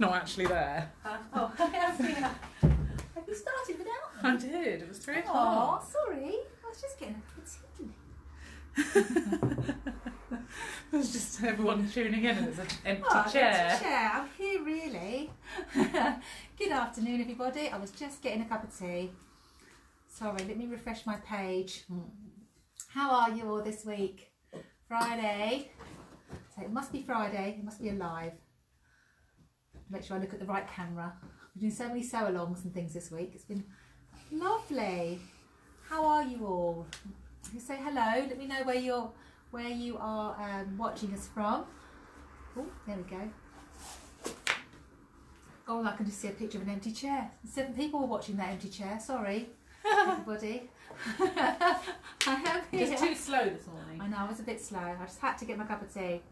not actually there. Oh, I have seen her. Have you started without me? I did. It was 3 o'clock. Oh, sorry. I was just getting a cup of tea. There's just everyone tuning in and there's an empty chair. Empty chair. I'm here really. Good afternoon, everybody. I was just getting a cup of tea. Sorry, let me refresh my page. How are you all this week? Friday. So it must be Friday. It must be alive. Make sure I look at the right camera. We've done so many sew-alongs and things this week. It's been lovely. How are you all? You say hello. Let me know where you're. Where you are watching us from. Oh, there we go. Oh, I can just see a picture of an empty chair. 7 people were watching that empty chair, sorry. Everybody. I am here. Just too slow this morning. I know, I was a bit slow. I just had to get my cup of tea.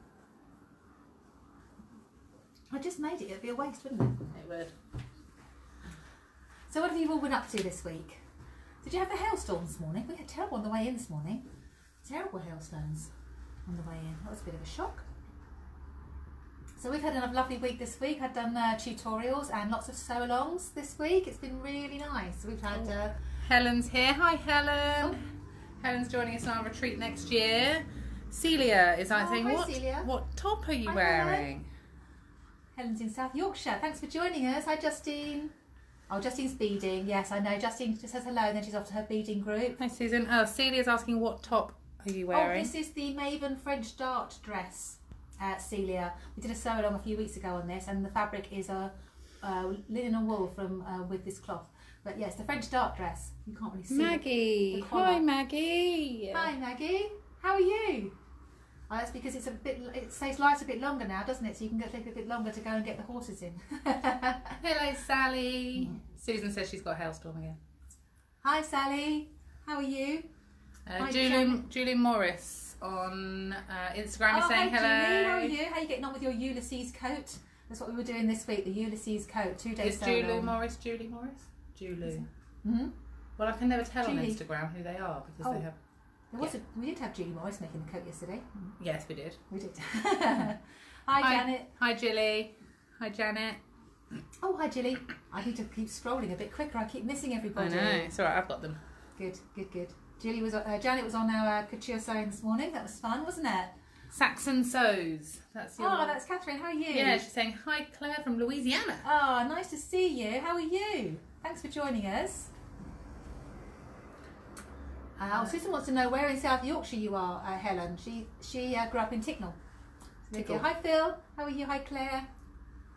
I just made it. It'd be a waste, wouldn't it? It would. So what have you all been up to this week? Did you have a hailstorm this morning? We had terrible on the way in this morning. Terrible hailstones on the way in. That was a bit of a shock. So we've had a lovely week this week. I've done tutorials and lots of sew-alongs this week. It's been really nice. We've had... Helen's here. Hi, Helen. Oh. Helen's joining us on our retreat next year. Celia is saying, what top are you wearing? Helen. Helen's in South Yorkshire. Thanks for joining us. Hi, Justine. Oh, Justine's beading. Yes, I know. Justine just says hello and then she's off to her beading group. Hi, Susan. Oh, Celia's asking what top are you wearing? Oh, this is the Maven French Dart Dress, Celia. We did a sew along a few weeks ago on this, and the fabric is a linen and wool from with this cloth. But yes, the French Dart Dress. You can't really see Maggie. Hi, Maggie. Hi, Maggie. How are you? Oh, that's because it's a bit. It stays light a bit longer now, doesn't it? So you can take a bit longer to go and get the horses in. Hello, Sally. Mm. Susan says she's got a hailstorm again. Hi, Sally. How are you? Julie Morris on Instagram is saying hello. Julie, how are you? How are you getting on with your Ulysses coat? That's what we were doing this week, the Ulysses coat, 2 days. Is Julie Morris Julie Morris? Julie. Mm-hmm. Well, I can never tell on Instagram who they are because they have. We did have Julie Morris making the coat yesterday. Yes, we did. We did. Hi, Janet. Hi, Julie. Hi, Janet. Oh, hi, Julie. I need to keep scrolling a bit quicker. I keep missing everybody. I know. It's all right. I've got them. Good. Good. Good. Janet was on our couture sewing this morning. That was fun, wasn't it? Saxon Sews. That's your that's Catherine. How are you? Yeah, she's saying hi, Claire from Louisiana. Oh, nice to see you. How are you? Thanks for joining us. Susan wants to know where in South Yorkshire you are, Helen. She grew up in Ticknell. So hi, Phil. How are you? Hi, Claire.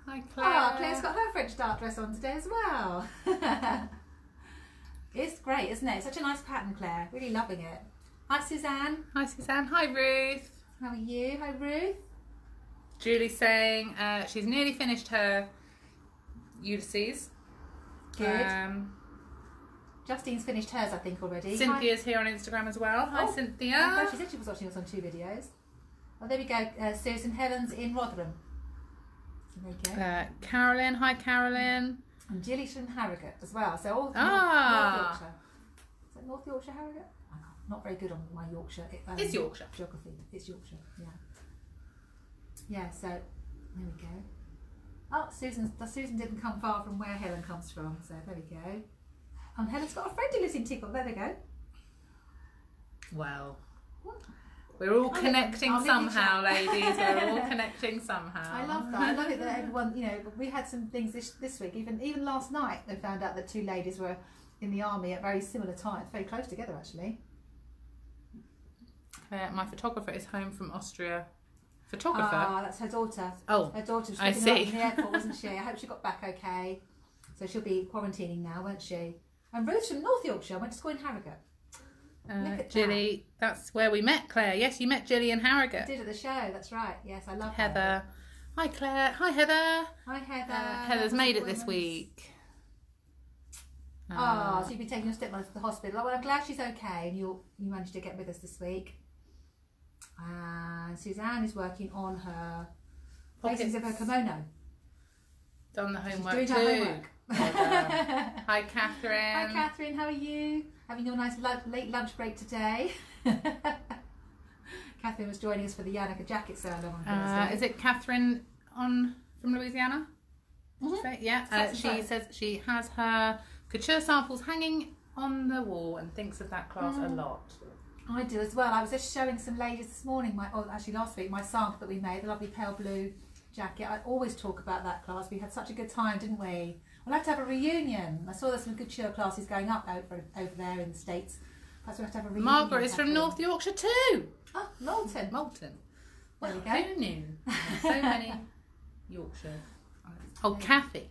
Hi, Claire. Oh, Claire's got her French dart dress on today as well. It's great, isn't it? Such a nice pattern, Claire. Really loving it. Hi, Suzanne. Hi, Suzanne. Hi, Ruth. How are you? Hi, Ruth. Julie's saying she's nearly finished her Ulysses. Good. Justine's finished hers, I think, already. Cynthia's here on Instagram as well. Hi, Cynthia. I thought she said she was watching us on 2 videos. Oh, there we go. Susan. Helen's in Rotherham. There you go. Carolyn. Hi, Carolyn. And Gillish and Harrogate as well, so all North Yorkshire. Is that North Yorkshire, Harrogate? I'm not very good on my Yorkshire. It's Yorkshire. Geography. It's Yorkshire, yeah. Yeah, so there we go. Oh, Susan didn't come far from where Helen comes from, so there we go. And Helen's got a friend who lives in Tickle, there they go. Well, we're all connecting somehow, ladies. We're all connecting somehow. I love that. I love it that everyone, you know, we had some things this week, even last night, they found out that 2 ladies were in the army at very similar times, very close together, actually. My photographer is home from Austria. Photographer? Ah, that's her daughter. Oh, her daughter was picking her up in the airport, wasn't she? I hope she got back okay. So she'll be quarantining now, won't she? And Ruth's from North Yorkshire. I went to school in Harrogate. Jilly, that's where we met Claire. Yes, you met Jilly in Harrogate. I did at the show, that's right. Yes, I love Heather. Heather. Hi, Claire. Hi, Heather. Hi, Heather. Heather's made it this week. So you've been taking your stepmother to the hospital. Well, I'm glad she's okay and you managed to get with us this week. And Suzanne is working on her facings of her kimono. Done the homework too. She's doing her homework. Hi, Catherine. Hi, Catherine. How are you? Having your nice late lunch break today. Catherine was joining us for the Janneka jacket sale on Thursday. Is it Catherine from Louisiana? Mm-hmm. Yeah, she says she has her couture samples hanging on the wall and thinks of that class a lot. I do as well. I was just showing some ladies this morning, actually last week, my sample that we made, the lovely pale blue jacket. I always talk about that class. We had such a good time, didn't we? We'll have to have a reunion. I saw there's some couture classes going up over there in the States. Perhaps we'll have to have a reunion. Margaret is from North Yorkshire too. Oh, Moulton. Moulton. Well, who knew? So many Yorkshire. Oh, Kathy.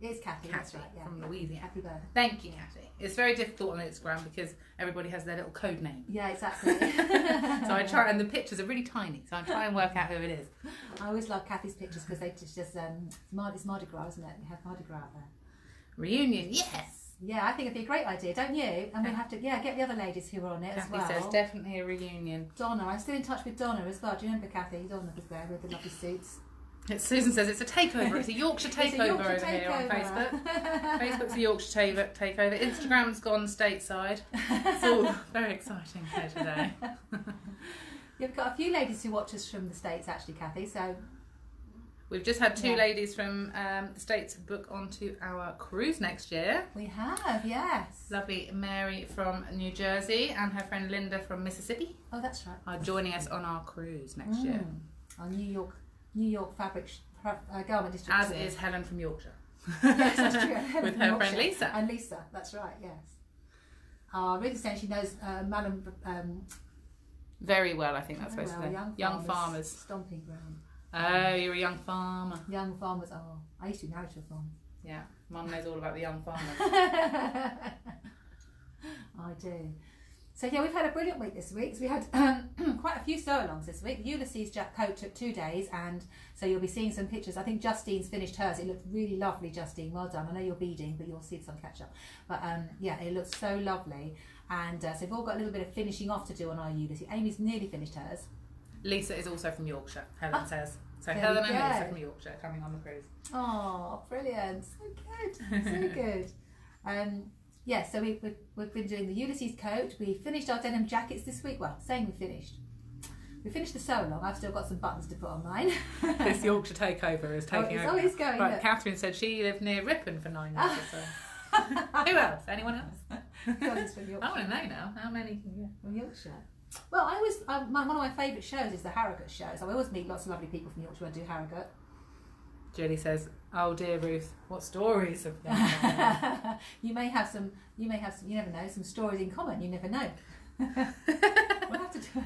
It's Kathy, that's right, yeah. From Louisiana. Happy birthday. Thank you, Kathy. It's very difficult on Instagram because everybody has their little code name. Yeah, exactly. So I try, and the pictures are really tiny, so I try and work out who it is. I always love Kathy's pictures because they just, it's Mardi Gras, isn't it? We have Mardi Gras out there. Reunion, yes! Yeah, I think it'd be a great idea, don't you? And we'll have to, yeah, get the other ladies who were on it Kathy as well. Kathy says, definitely a reunion. Donna, I'm still in touch with Donna as well. Do you remember Kathy? Donna was there with the lovely suits. Susan says it's a takeover. It's a Yorkshire takeover here on Facebook. Facebook's a Yorkshire takeover. Instagram's gone stateside. It's all very exciting here today. You've got a few ladies who watch us from the States, actually, Kathy. So we've just had two ladies from the States book onto our cruise next year. We have, yes. Lovely Mary from New Jersey and her friend Linda from Mississippi. Oh, that's right. Are joining us on our cruise next year. Our New York fabric garment district. As is Helen from Yorkshire. Yes, that's true. Helen with her friend Lisa. And Lisa, that's right, yes. Ruth's saying she knows Madam... very well, I think that's supposed to say. Young farmers. Stomping ground. Oh, you're a young farmer. Young farmers are. Oh, I used to be married to a farmer. Yeah, Mum knows all about the young farmers. I do. So yeah, we've had a brilliant week this week. So we had quite a few sew-alongs this week. Ulysses coat took 2 days, and so you'll be seeing some pictures. I think Justine's finished hers. It looked really lovely, Justine. Well done. I know you're beading, but you'll see some catch-up. But yeah, it looks so lovely. And so we've all got a little bit of finishing off to do on our Ulysses. Amy's nearly finished hers. Lisa is also from Yorkshire, Helen says. So Helen and Lisa from Yorkshire coming on the cruise. Oh, brilliant. So good. So good. Yeah, so we've been doing the Ulysses coat. We finished our denim jackets this week. Well, saying we finished. We finished the sew-along. I've still got some buttons to put on mine. This Yorkshire takeover is taking over. Oh, it's going. Right, look. Catherine said she lived near Ripon for 9 years or so. Who else? Anyone else? I want to know now. How many from Yorkshire? Well, I always, one of my favourite shows is the Harrogate show. So I always meet lots of lovely people from Yorkshire when I do Harrogate. Julie says, "Oh dear, Ruth, what stories have you got?" You may have some. You never know. Some stories in common. You never know. We'll have to do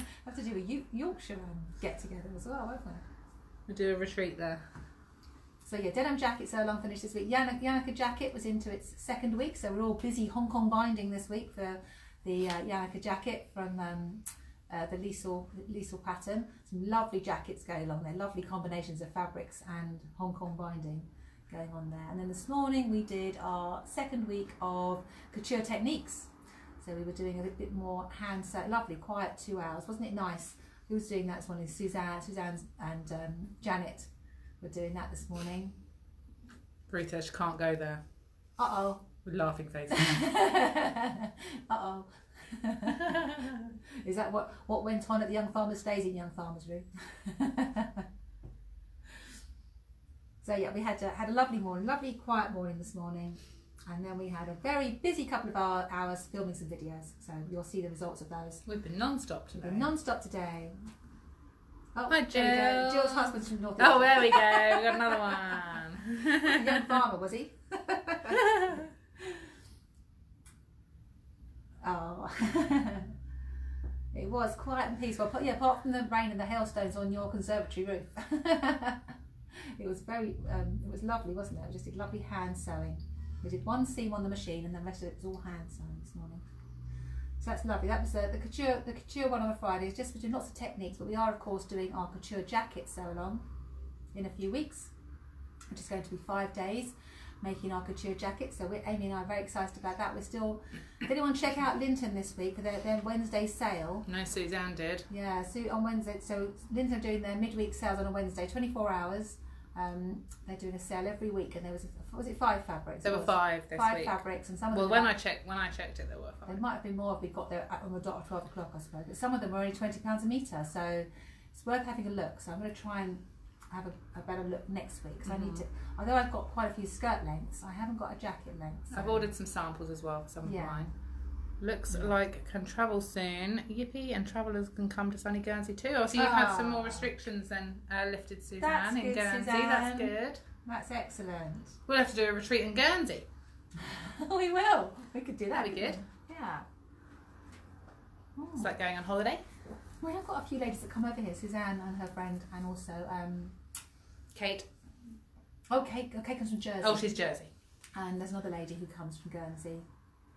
a Yorkshire get together as well, won't we? We'll do a retreat there. So yeah, denim jacket sew along finished this week. Janneka jacket was into its second week, so we're all busy Hong Kong binding this week for the Janneka jacket from. The Liesl pattern. Some lovely jackets going along there, lovely combinations of fabrics and Hong Kong binding going on there. And then this morning we did our second week of couture techniques. So we were doing a little bit more hand sew, lovely quiet 2 hours. Wasn't it nice? Who was doing that this morning? Suzanne and Janet were doing that this morning. British can't go there. Uh-oh. With laughing faces. Uh-oh. Is that what went on at the Young Farmers stays in Young Farmers Room? So yeah, we had a lovely morning, lovely quiet morning this morning, and then we had a very busy couple of hours filming some videos. So you'll see the results of those. We've been non-stop today. Oh, hi Jill. Jill's husband's from North. Oh, there we go. We got another one. A young farmer, was he? Oh, it was quiet and peaceful. Yeah, apart from the rain and the hailstones on your conservatory roof. It was very, it was lovely, wasn't it? We just did lovely hand sewing. We did one seam on the machine, and the rest of it was all hand sewing this morning. So that's lovely. That was the couture one on a Friday. It's just we're doing lots of techniques, but we are of course doing our couture jacket sew along in a few weeks, which is going to be 5 days. Making our couture jackets, so Amy and I are very excited about that. We're still. Did anyone check out Linton this week for their Wednesday sale? No, Suzanne did. Yeah, so on Wednesday. So Linton are doing their midweek sales on a Wednesday, 24 hours. They're doing a sale every week, and there was it 5 fabrics? There were 5 this week. 5 fabrics, and some of them. Well, when I checked it, there were 5. There might have been more if we got there on the dot at 12 o'clock, I suppose. But some of them were only £20 a metre, so it's worth having a look. So I'm going to try and. have a better look next week, because I need to, although I've got quite a few skirt lengths, I haven't got a jacket length. So. I've ordered some samples as well, some of mine. Looks like can travel soon. Yippee, and travellers can come to sunny Guernsey too. Oh, so you've had some more restrictions than lifted, Suzanne, that's in good, Guernsey. Suzanne. That's good. That's excellent. We'll have to do a retreat in Guernsey. We will. We could do that. That'd be good. Yeah. Ooh. It's like going on holiday. Well, I've got a few ladies that come over here, Suzanne and her friend, and also Kate. Oh, Kate comes from Jersey. Oh, she's Jersey. And there's another lady who comes from Guernsey.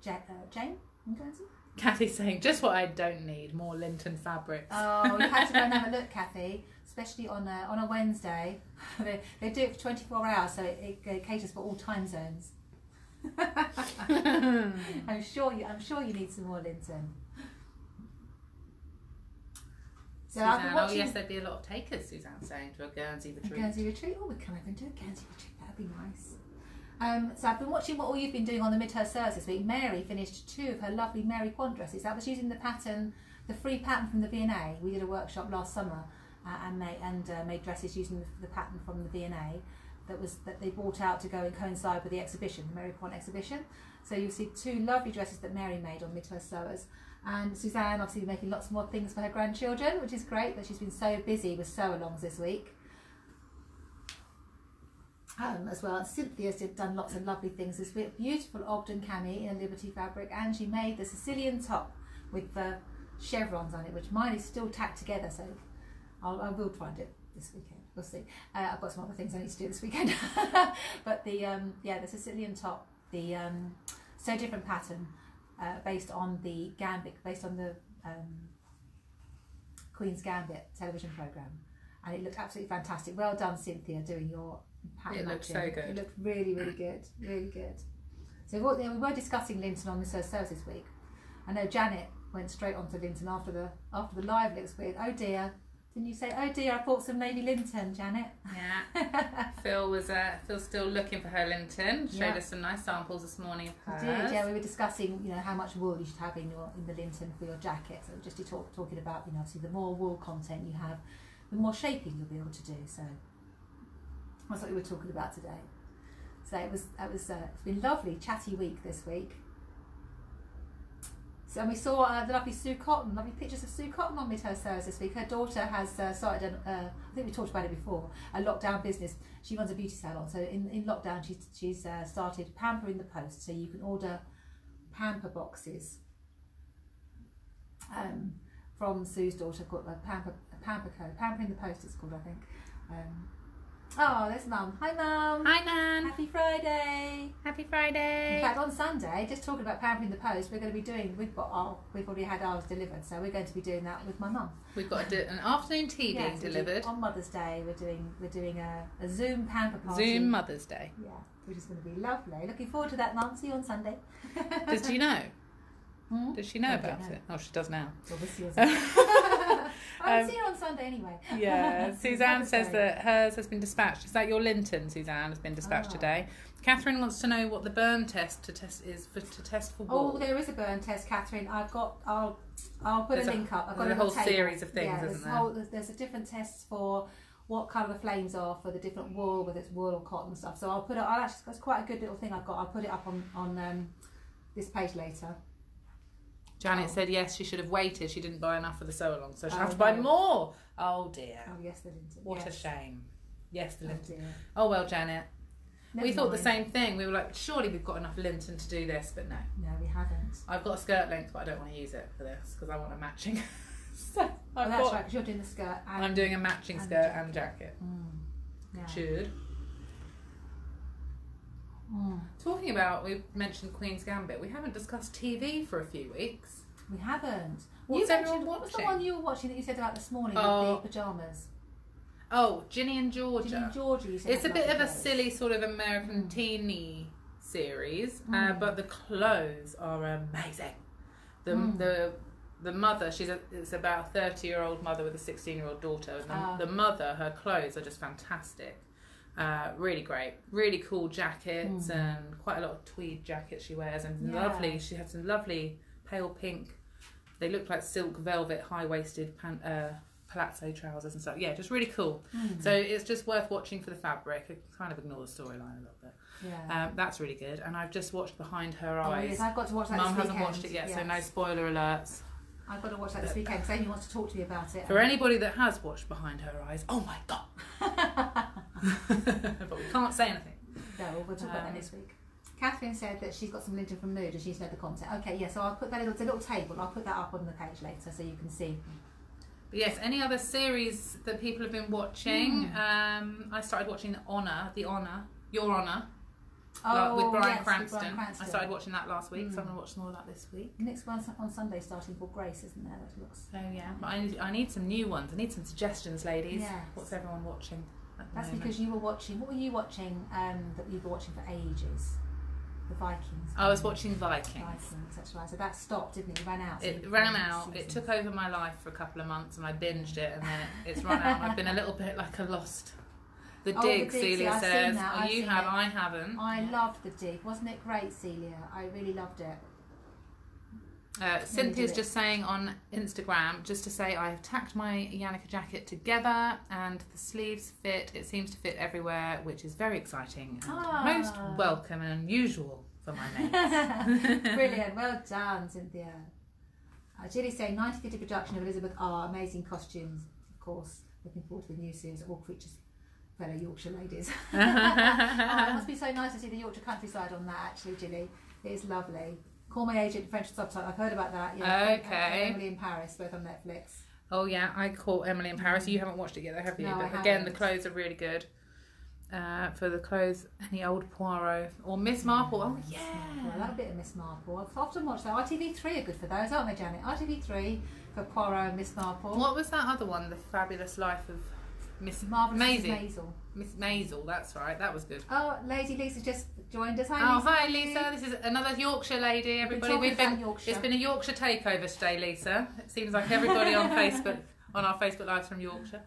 Jane from Guernsey? Kathy's saying, just what I don't need, more Linton fabrics. Oh, you have to go and have a look, Kathy, especially on a Wednesday. They do it for 24 hours, so it caters for all time zones. I'm sure you need some more Linton. So Suzanne, I've been watching... Oh yes, there'd be a lot of takers, Suzanne's saying, to a Guernsey retreat. A Guernsey retreat? Oh, we can even do a Guernsey retreat, that'd be nice. So I've been watching what all you've been doing on the Midhurst Sewers this week. Mary finished two of her lovely Mary Quant dresses. That was using the pattern, the free pattern from the V&A. We did a workshop last summer and made dresses using the pattern from the V&A that they brought out to go and coincide with the exhibition, the Mary Quant exhibition. So you'll see two lovely dresses that Mary made on Midhurst Sewers. And Suzanne obviously making lots more things for her grandchildren, which is great, but she's been so busy with sew-alongs this week. As well, Cynthia's done lots of lovely things this week. Beautiful Ogden cami in a Liberty fabric, and she made the Sicilian top with the chevrons on it, which mine is still tacked together, so I will try and do it this weekend. We'll see. I've got some other things I need to do this weekend. But the Sicilian top, the so different pattern based on the Gambit, based on the Queen's Gambit television programme, and it looked absolutely fantastic. Well done, Cynthia, doing your pattern. It looked so good. It looked really, really good. Really good. So we were discussing Linton on Miss Sewers this week. I know Janet went straight on to Linton after the live looks weird. Oh dear. Didn't you say, oh dear, I bought some Lady Linton, Janet? Yeah. Phil's still looking for her Linton. Showed us some nice samples this morning of hers. Did, yeah, we were discussing, you know, how much wool you should have in the Linton for your jacket. So just talking about, you know, obviously the more wool content you have, the more shaping you'll be able to do, so. That's what we were talking about today. So it's been a lovely chatty week this week. So we saw the lovely Sue Cotton, lovely pictures of Sue Cotton on Midhurst Sewers this week. Her daughter has started, I think we talked about it before, a lockdown business. She runs a beauty salon, so in lockdown she's started Pampering the Post, so you can order pamper boxes from Sue's daughter called Pamper Co. Pampering the Post it's called, I think. Oh, there's Mum. Hi, Mum. Hi, Nan. Happy Friday. Happy Friday. In fact, on Sunday, just talking about Pampering the Post, we're going to be doing, we've already had ours delivered, so we're going to be doing that with my mum. We've got an afternoon tea being delivered. On Mother's Day, we're doing a Zoom pamper party. Zoom Mother's Day. Yeah, which is going to be lovely. Looking forward to that, Mum. See you on Sunday. Does she know? Hmm? Does she know about it? Oh, she does now. Well, this year's I'll see her on Sunday anyway. Yeah, Suzanne says that hers has been dispatched. Is that your Linton, Suzanne, has been dispatched today? Catherine wants to know what the burn test to test for wool. Oh, there is a burn test, Catherine. I'll put a link up. I've got a whole series of things, isn't there? There's a different test for what colour the flames are for the different wool, whether it's wool or cotton and stuff. So that's quite a good little thing I've got. I'll put it up on this page later. Janet said yes, she should have waited. She didn't buy enough for the sew-along, so she'll have to buy more. Oh dear. Oh yes, the Linton. What a shame. Yes, the Linton. Dear. Oh well, Janet. Never we thought mind. The same thing. We were like, surely we've got enough Linton to do this, but no. No, we haven't. I've got a skirt length, but I don't want to use it for this because I want a matching. That's right, because you're doing the skirt. And I'm doing a matching skirt and jacket. Should. Talking about, we mentioned Queen's Gambit. We haven't discussed TV for a few weeks. We haven't. What was the one you were watching that you said about this morning with the pyjamas? Oh, Ginny and Georgia. Ginny and Georgia. You said it's a bit of a silly sort of American teeny series, but the clothes are amazing. The mother, it's about a 30-year-old mother with a 16-year-old daughter. And the mother, her clothes are just fantastic. Really great, really cool jackets and quite a lot of tweed jackets she wears, and lovely. She had some lovely pale pink. They look like silk velvet high waisted palazzo trousers and stuff. Yeah, just really cool. Mm. So it's just worth watching for the fabric. I kind of ignore the storyline a little bit. Yeah, that's really good. And I've just watched Behind Her Eyes. Oh, yes, I've got to watch that. Mum hasn't watched it yet, yes. So no spoiler alerts. I've got to watch that this weekend because Amy wants to talk to me about it. For anybody that has watched Behind Her Eyes, oh my god! But we can't say anything. No, we'll talk about that next week. Catherine said that she's got some Linton from Mood and she's read the content. Okay, yeah, so I'll put that little, it's a little table, I'll put that up on the page later so you can see. But yes, any other series that people have been watching? Mm. I started watching Your Honour. Oh, with Brian, yes, Cranston. With Brian Cranston. I started watching that last week, so I'm going to watch more of that this week. Next one's on Sunday starting for Grace, isn't there? That looks. Oh, yeah. But I need some new ones. I need some suggestions, ladies. Yes. What's everyone watching? That's moment? Because you were watching. What were you watching that you've been watching for ages? The Vikings. I was watching Vikings. That's right. So that stopped, didn't it? It ran out. So it ran out. It took over my life for a couple of months and I binged it and then it's run out. I've been a little bit like a lost. The Dig, Celia says. Oh, you have, I haven't. I loved The Dig. Wasn't it great, Celia? I really loved it. Cynthia's just saying on Instagram, just to say I have tacked my Janneka jacket together and the sleeves fit. It seems to fit everywhere, which is very exciting and most welcome and unusual for my mates. Brilliant. Well done, Cynthia. Jilly's saying 90th production of Elizabeth R. Amazing costumes, of course. Looking forward to the new series, All Creatures. Fellow Yorkshire ladies. It must be so nice to see the Yorkshire countryside on that, actually, Ginny. It is lovely. Call My Agent, French subtitle. I've heard about that. Yeah. Okay. Emily in Paris, both on Netflix. Oh, yeah, I call Emily in Paris. You haven't watched it yet, though, have you? No, but again, the clothes are really good. For the clothes, any old Poirot or Miss Marple. Oh, yeah. I love a bit of Miss Marple. I've often watched that. ITV3 are good for those, aren't they, Janet? ITV3 for Poirot and Miss Marple. What was that other one, The Fabulous Life of... Miss Maisel. Miss Maisel, that's right. That was good. Oh, Lady Lisa's just joined us. Hi, Lisa. Hi, Lisa. This is another Yorkshire lady. Everybody, we've been Yorkshire. It's been a Yorkshire takeover today, Lisa. It seems like everybody on Facebook, on our Facebook lives from Yorkshire.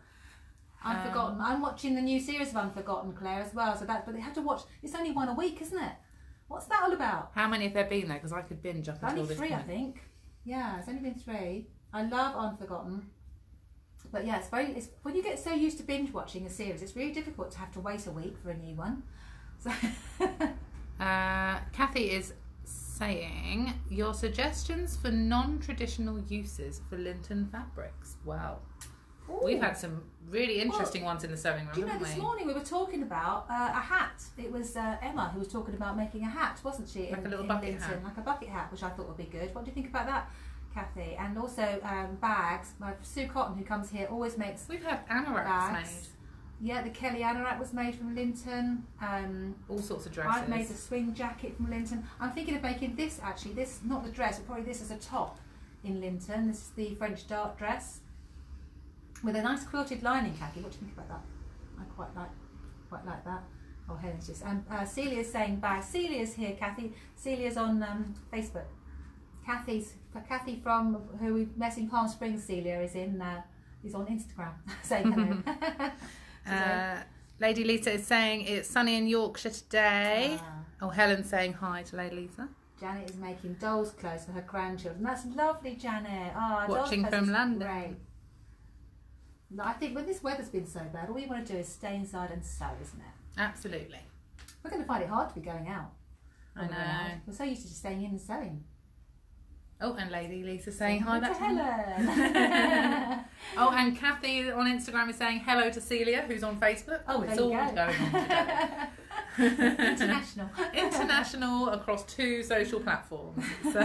Unforgotten. I'm watching the new series of Unforgotten, Claire, as well. So that's, but they have to watch. It's only one a week, isn't it? What's that all about? How many have there been there? Because I could binge up until this point. Only three, I think. Yeah, it's only been three. I love Unforgotten. But yeah, it's when you get so used to binge watching a series, it's really difficult to have to wait a week for a new one. So Kathy is saying, your suggestions for non-traditional uses for Linton fabrics. Wow. Ooh. We've had some really interesting ones in the sewing room, haven't we? This morning we were talking about a hat. It was Emma who was talking about making a hat, wasn't she? Like a little bucket hat. Like a bucket hat, which I thought would be good. What do you think about that, Kathy? And also bags. My Sue Cotton, who comes here, always makes. We've had anoraks bags. Made. Yeah, the Kelly anorak was made from Linton. All sorts of dresses. I've made a swing jacket from Linton. I'm thinking of making this actually. This, not the dress, but probably this as a top in Linton. This is the French Dart Dress with a nice quilted lining. Kathy, what do you think about that? I quite like that. Oh, Helen's just. And Celia's saying bags. Celia's here, Kathy. Celia's on Facebook. Kathy from who we met in Palm Springs, Celia, is on Instagram saying hello. Lady Lisa is saying it's sunny in Yorkshire today. Oh, Helen's saying hi to Lady Lisa. Janet is making doll's clothes for her grandchildren. That's lovely, Janet. Oh, watching from London. Great. I think when this weather's been so bad, all you want to do is stay inside and sew, isn't it? Absolutely. We're going to find it hard to be going out. I know. We're so used to just staying in and sewing. Oh, and Lady Lisa saying hi back to Helen. Oh, and Kathy on Instagram is saying hello to Celia, who's on Facebook. Oh, it's all going on today. International. International across two social platforms. So.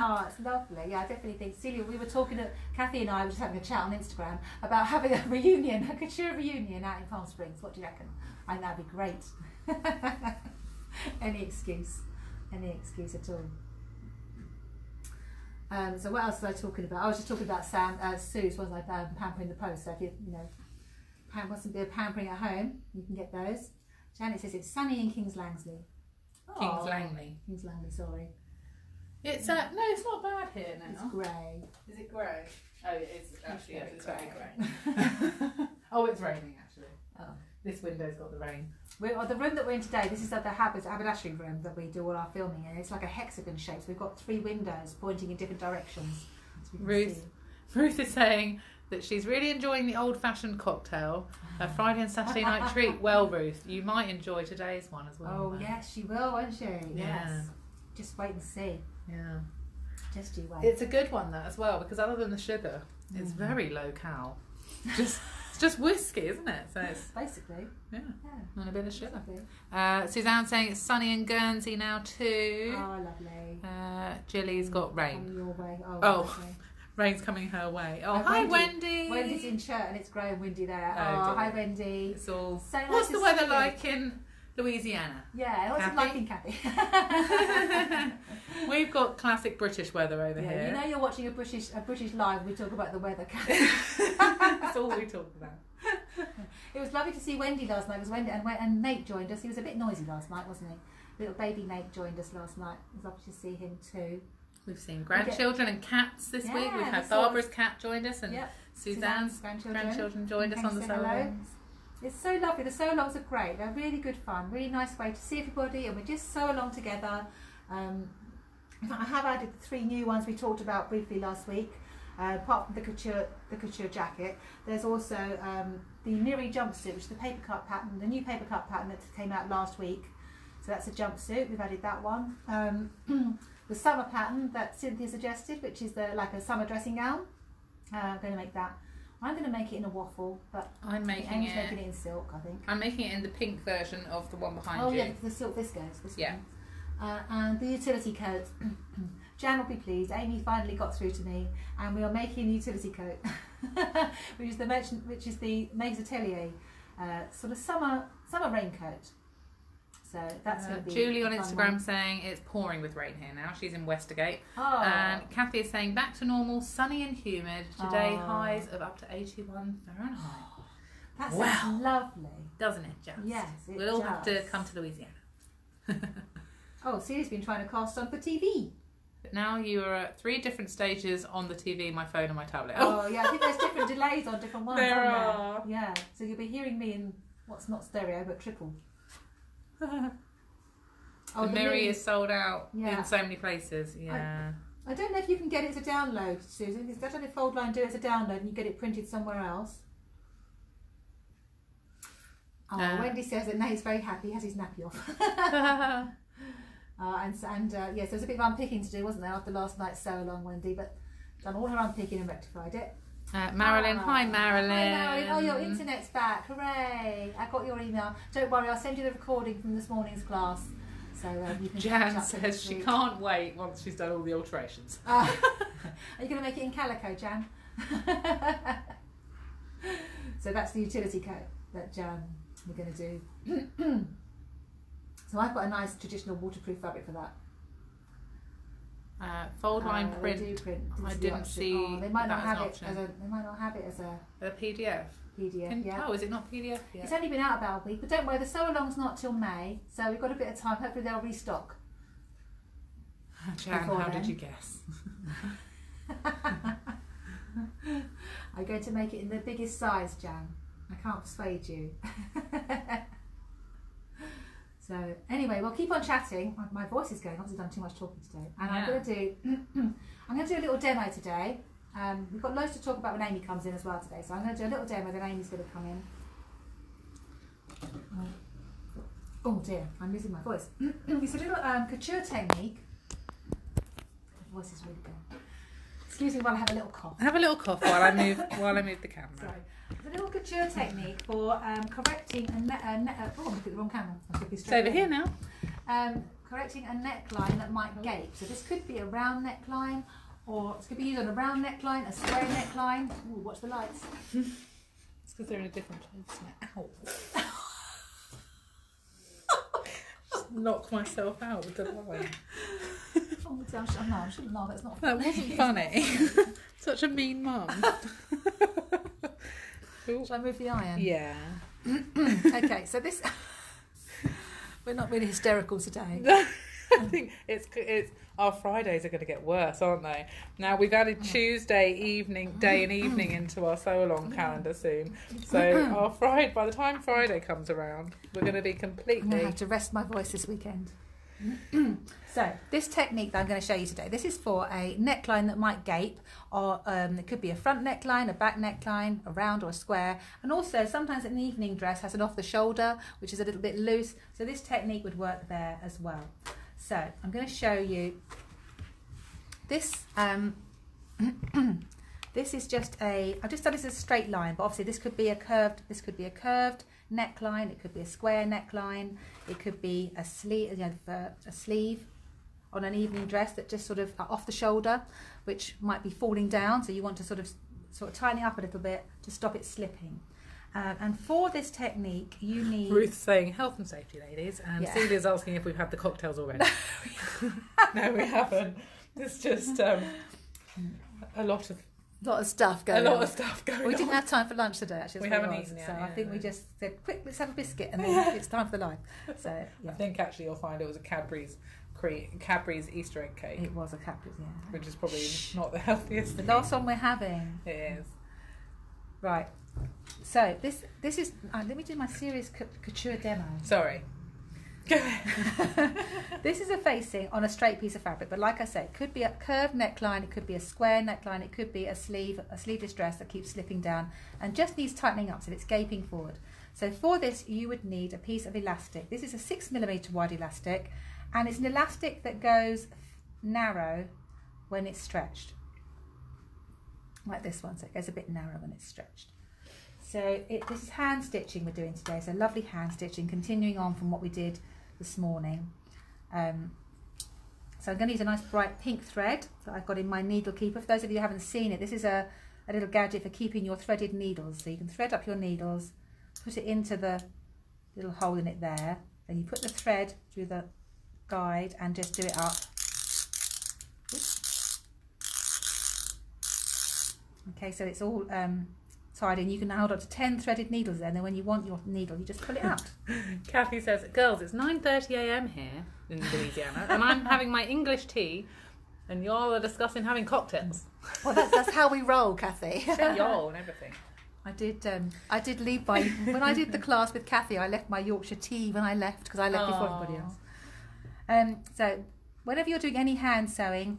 Oh, it's lovely. Yeah, I definitely think Celia, we were talking, Kathy and I were just having a chat on Instagram about having a reunion, a couture reunion out in Palm Springs. What do you reckon? I think that'd be great. Any excuse at all. So what else was I talking about? I was just talking about Sue's, wasn't I? Pampering the Post. So if you wants to be a pampering at home, you can get those. Janet says it's sunny in King's Langley. Oh, King's Langley, sorry. It's no, it's not bad here now. It's grey. Is it grey? Oh, it is actually. Yes, it's very grey. Oh, it's raining actually. Oh. This window's got the rain. The room that we're in today, this is the haberdashery room that we do all our filming in. It's like a hexagon shape. So we've got three windows pointing in different directions. Ruth is saying that she's really enjoying the old-fashioned cocktail, a Friday and Saturday night treat. Well, Ruth, you might enjoy today's one as well. Oh, yes, she will, won't she? Yeah. Yes. Just wait and see. Yeah. Just you wait. It's a good one, that, as well, because other than the sugar, it's very low-cal. Just... It's just whiskey, isn't it? So it's basically, yeah, and a bit of sugar. Suzanne's saying it's sunny in Guernsey now too. Oh, lovely. Jilly's got rain. Coming your way. Oh, rain's coming her way. Oh, hi Wendy. Wendy's in church and it's grey and windy there. Oh, hi Wendy. It's all. So nice. What's the weather like in Louisiana? Yeah, what's it like in Kathy? We've got classic British weather over here. You know you're watching a British live when we talk about the weather, Kathy. That's all we talk about. It was lovely to see Wendy last night. It was Wendy and Nate joined us. He was a bit noisy last night, wasn't he? Little baby Nate joined us last night. It was lovely to see him too. We've seen grandchildren and cats this week. We've had Barbara's cat joined us and Suzanne's grandchildren joined us on the show. It's so lovely. The sew-alongs are great. They're really good fun. Really nice way to see everybody, and we just sew along together. I have added the three new ones we talked about briefly last week. Apart from the couture jacket, there's also the Niri jumpsuit, which is the paper cut pattern, the new paper cut pattern that came out last week. So that's a jumpsuit. We've added that one. The summer pattern that Cynthia suggested, which is like a summer dressing gown. I'm going to make that. I'm going to make it in a waffle, but Amy's making it in silk, I think. I'm making it in the pink version of the one behind you. Oh, yeah, the silk viscose. And the utility coat. Jan will be pleased. Amy finally got through to me, and we are making a utility coat, which is the Maeve's Atelier sort of summer raincoat. So that's going to be Julie on Instagram saying it's pouring with rain here now. She's in Westergate. Oh. And Kathy is saying back to normal, sunny and humid. Today highs of up to 81 Fahrenheit. Oh, that sounds lovely. Doesn't it just? Yes, it We'll just. Have to come to Louisiana. Oh, Celia's been trying to cast on for TV. But now you are at three different stages on the TV, my phone and my tablet. Oh, yeah, I think there's different delays on different ones. There are. Yeah, so you'll be hearing me in what's not stereo, but triple. The Miri is sold out in so many places. Yeah, I don't know if you can get it as a download, Susan. I don't know if Fold Line do it as a download and you get it printed somewhere else. Oh, Wendy says that Nate's very happy. He has his nappy off. So there was a bit of unpicking to do, wasn't there, after last night's sew along, Wendy? But done all her unpicking and rectified it. Marilyn, hi Marilyn. Hi Marilyn, oh your internet's back, hooray. I got your email, don't worry, I'll send you the recording from this morning's class. So you can Jan says she can't wait once she's done all the alterations. Are you going to make it in calico, Jan? So that's the utility coat that Jan, we're going to do. So I've got a nice traditional waterproof fabric for that. Fold line print. I didn't see. Oh, they might not have it as a. They might not have it as a PDF. Oh, is it not PDF yet? It's only been out about a week, but don't worry, the sew along's not till May, so we've got a bit of time. Hopefully they'll restock. Jan, how did you guess? I'm going to make it in the biggest size, Jan. I can't persuade you. So anyway, we'll keep on chatting. My voice is going. Obviously, I've done too much talking today, and I'm going to do a little demo today. We've got loads to talk about when Amy comes in as well today. So I'm going to do a little demo. Then Amy's going to come in. Oh dear, I'm losing my voice. It's a little couture technique. My voice is really good. Excuse me while I have a little cough. Have a little cough while I move the camera. Sorry. It's a little couture technique for correcting correcting a neckline that might gape. So this could be a round neckline, or it could be used on a round neckline, a square neckline. Ooh, watch the lights. It's because they're in a different place now. Ow! Just knocked myself out with the line. Oh gosh, no, I shouldn't laugh. That's not funny. That wasn't funny. Such a mean mum. Shall I move the iron? Yeah. Okay, so this... We're not really hysterical today. I think it's our Fridays are going to get worse, aren't they? Now, we've added Tuesday evening, day and evening into our sew-along calendar soon. So our Friday, by the time Friday comes around, we're going to be completely... I'm going to have to rest my voice this weekend. So this technique that I'm going to show you today, this is for a neckline that might gape, or it could be a front neckline, a back neckline, a round or a square, and also sometimes an evening dress has an off the shoulder which is a little bit loose, so this technique would work there as well. So I'm going to show you this. This is just a, I've just done this as a straight line, but obviously this could be a curved, this could be a curved neckline, it could be a square neckline, it could be a sleeve, you know, a sleeve on an evening dress that just sort of off the shoulder, which might be falling down, so you want to sort of tighten it up a little bit to stop it slipping. And for this technique, you need... Ruth's saying health and safety, ladies, and yeah. Celia's asking if we've had the cocktails already. No, we haven't. It's just a lot of stuff going on. We didn't have time for lunch today, actually. We haven't eaten yet. So I think we just said, quick, let's have a biscuit, and then it's time for the live. So yeah. I think actually you'll find it was a Cadbury's Easter egg cake. It was a Cadbury's, yeah. Which is probably not the healthiest thing. The last one we're having. It is. Right. So this is... let me do my serious couture demo. Sorry. Go ahead. This is a facing on a straight piece of fabric, but like I said, it could be a curved neckline, it could be a square neckline, it could be a sleeveless dress that keeps slipping down and just needs tightening up so it's gaping forward. So for this you would need a piece of elastic. This is a 6mm wide elastic, and it's an elastic that goes narrow when it's stretched. Like this one, so it goes a bit narrow when it's stretched. So this is hand stitching we're doing today, so lovely hand stitching, continuing on from what we did this morning. So I'm going to use a nice bright pink thread that I've got in my needle keeper. For those of you who haven't seen it, this is a little gadget for keeping your threaded needles, so you can thread up your needles, put it into the little hole in it there, then you put the thread through the guide and just do it up. Oops. Okay, so it's all tied in. You can hold up to 10 threaded needles there, and then when you want your needle you just pull it out. Kathy says, girls, it's 9:30 a.m. here in Louisiana and I'm having my English tea and y'all are discussing having cocktails. Well, that's how we roll, Kathy. Y'all and everything. I did leave my, when I did the class with Kathy, I left my Yorkshire tea when I left because I left before everybody else. So whenever you're doing any hand sewing,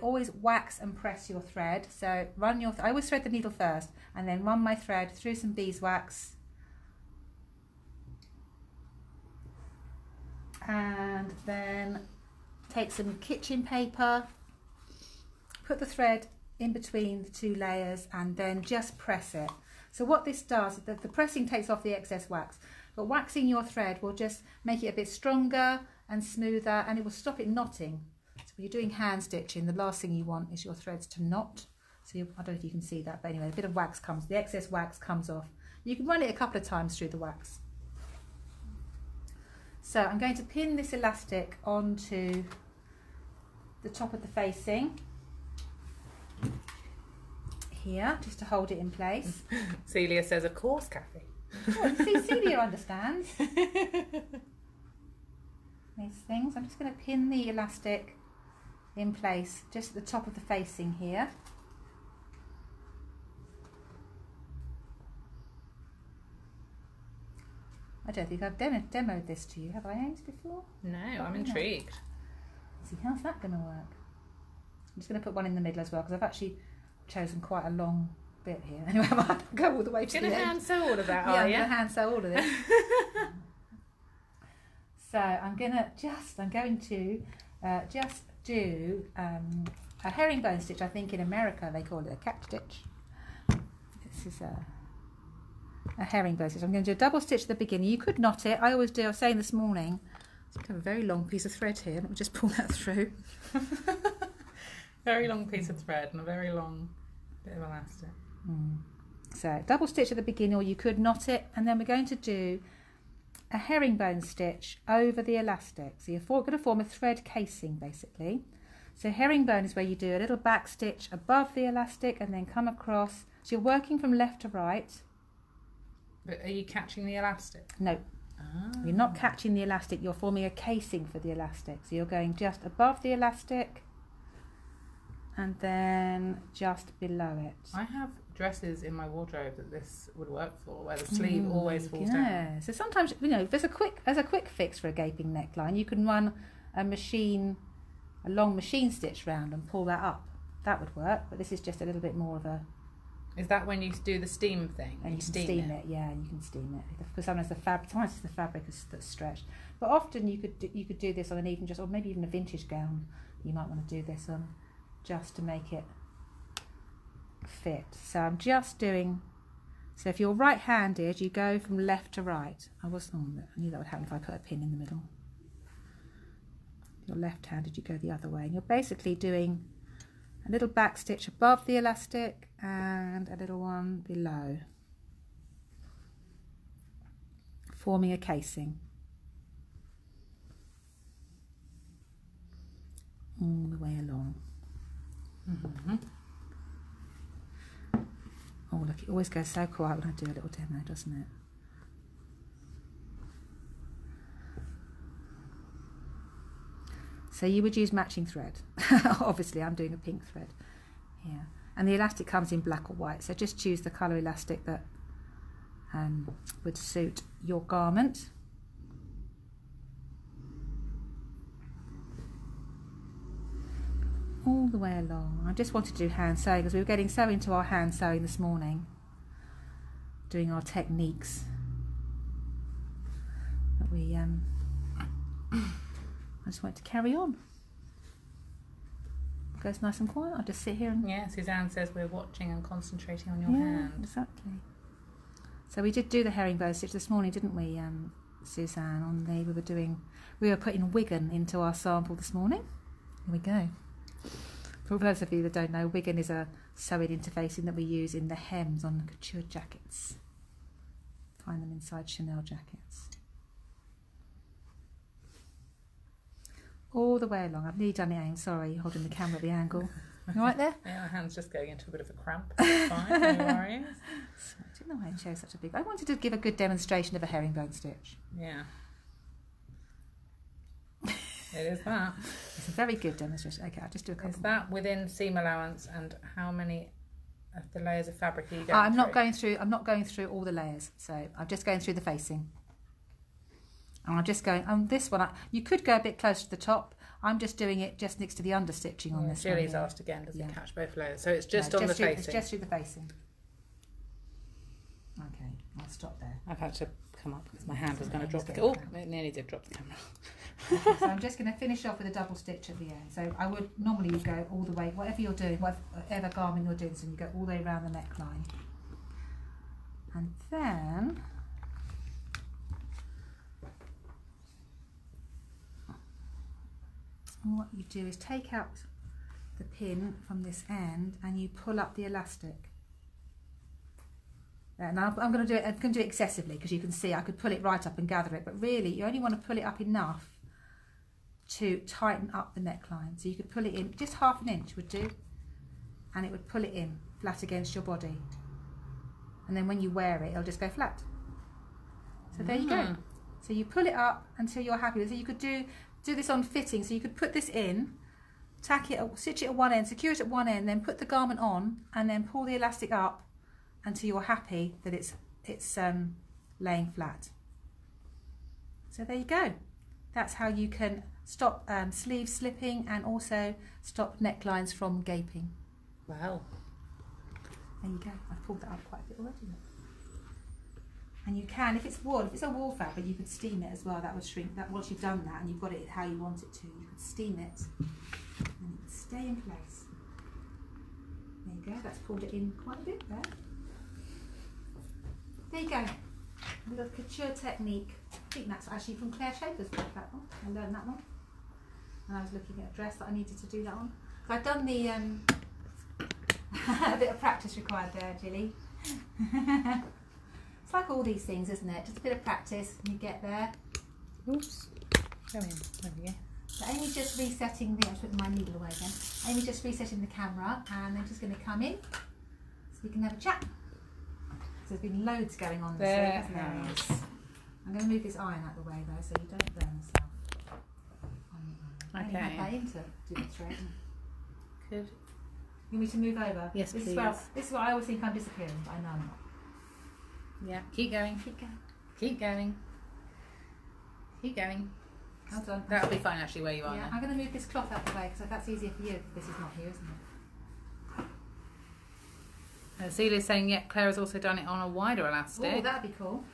always wax and press your thread. So run your, I always thread the needle first and then run my thread through some beeswax and then take some kitchen paper, put the thread in between the two layers and then just press it. So what this does, the pressing takes off the excess wax, but waxing your thread will just make it a bit stronger and smoother and it will stop it knotting. So when you're doing hand stitching, the last thing you want is your threads to knot. So I don't know if you can see that, but anyway, a bit of wax comes, the excess wax comes off. You can run it a couple of times through the wax. So I'm going to pin this elastic onto the top of the facing here, just to hold it in place. Celia says, of course, Kathy. Oh, see, Celia understands. These things. I'm just going to pin the elastic in place just at the top of the facing here. I don't think I've demoed this to you, have I, Ames, before? No, I'm intrigued. Let's see, how's that going to work? I'm just going to put one in the middle as well because I've actually chosen quite a long bit here. Anyway, I might go all the way to the end. You're going to hand sew all of that, are you? Yeah, I'm going to hand sew all of this. So I'm going to just do a herringbone stitch. I think in America they call it a cat stitch. This is a herringbone stitch. I'm going to do a double stitch at the beginning. You could knot it. I always do. I was saying this morning, I have a very long piece of thread here. Let me just pull that through. Very long piece of thread and a very long bit of elastic. Mm. So double stitch at the beginning, or you could knot it, and then we're going to do a herringbone stitch over the elastic. So you're going to form a thread casing basically. So herringbone is where you do a little back stitch above the elastic and then come across. So you're working from left to right. But are you catching the elastic? No. Oh. You're not catching the elastic, you're forming a casing for the elastic. So you're going just above the elastic and then just below it. I have dresses in my wardrobe that this would work for, where the sleeve always falls down. So sometimes, you know, there's a quick fix for a gaping neckline. You can run a long machine stitch round and pull that up. That would work, but this is just a little bit more of a... Is that when you do the steam thing? And you can steam it, yeah, and you can steam it. Because sometimes the fabric is that's stretched. But often you could do this on an even dress, or maybe even a vintage gown. You might want to do this on just to make it fit. So I'm just doing... So if you're right-handed, you go from left to right. I knew that would happen if I put a pin in the middle. If you're left-handed, you go the other way. And you're basically doing a little back stitch above the elastic and a little one below, forming a casing all the way along. Mm-hmm. Oh look, it always goes so quiet when I do a little demo, doesn't it? So you would use matching thread. Obviously I'm doing a pink thread here. And the elastic comes in black or white, so just choose the colour elastic that would suit your garment. All the way along. I just want to do hand sewing because we were getting so into our hand sewing this morning, doing our techniques. But we, I just want to carry on. It goes nice and quiet. I'll just sit here and... Yeah, Suzanne says we're watching and concentrating on your hand. Exactly. So we did do the herringbone stitch this morning, didn't we, Suzanne? We were putting Wigan into our sample this morning. Here we go. For those of you that don't know, Wigan is a sewing interfacing that we use in the hems on couture jackets. Find them inside Chanel jackets. All the way along. I've nearly done it, Aim. Sorry, you're holding the camera at the angle. You all right there? Yeah, my hand's just going into a bit of a cramp. That's fine, no worries. So I didn't know why I chose such a big... I wanted to give a good demonstration of a herringbone stitch. Yeah. It is that. It's a very good demonstration. Okay, I'll just do a couple. Is that within seam allowance, and how many of the layers of fabric are you going through? I'm not going through all the layers, so I'm just going through the facing. And I'm just going on this one. You could go a bit closer to the top. I'm just doing it just next to the understitching on this one. Julie's asked again, does it catch both layers? So it's just on the facing. It's just through the facing. Okay, I'll stop there. I've had to come up because my hand was going to drop the camera. Oh, it nearly did drop the camera. Okay, so I'm just going to finish off with a double stitch at the end. So I would normally you go all the way, whatever you're doing, whatever garment you're doing, so you go all the way around the neckline. And then what you do is take out the pin from this end and you pull up the elastic. And I'm going to do it excessively because you can see I could pull it right up and gather it, but really you only want to pull it up enough to tighten up the neckline. So you could pull it in, just half an inch would do, and it would pull it in flat against your body. And then when you wear it, it'll just go flat. So there you go. So you pull it up until you're happy with it. So you could do this on fitting. So you could put this in, tack it, stitch it at one end, secure it at one end, then put the garment on, and then pull the elastic up until you're happy that it's laying flat. So there you go. That's how you can stop sleeves slipping and also stop necklines from gaping. Wow. There you go. I've pulled that up quite a bit already. And you can, if it's a wool fabric, you could steam it as well. That would shrink. That once you've done that and you've got it how you want it to, you could steam it and it would stay in place. There you go. That's pulled it in quite a bit there. There you go. A little couture technique. I think that's actually from Claire Shaker's book, that one. I learned that one. And I was looking at a dress that I needed to do that on. I've done the a bit of practice required there, Jilly. It's like all these things, isn't it? Just a bit of practice and you get there. Oops. Go in. There we go. So Amy's just resetting the... I should put my needle away again. Amy's just resetting the camera and then she's going to come in so we can have a chat. There's been loads going on this week, hasn't there? I'm going to move this iron out of the way though, so you don't burn yourself. Okay. I have that in to do the thread. Good. You need to move over. Yes, please. This is where I always think I'm disappearing, but I know I'm not. Yeah. Keep going. Keep going. Keep going. Keep going. Well done. That'll be fine actually where you are. Yeah, now. I'm going to move this cloth out of the way because that's easier for you. This is not here, isn't it? Celia's saying, yep, Claire has also done it on a wider elastic. Oh, that'd be cool.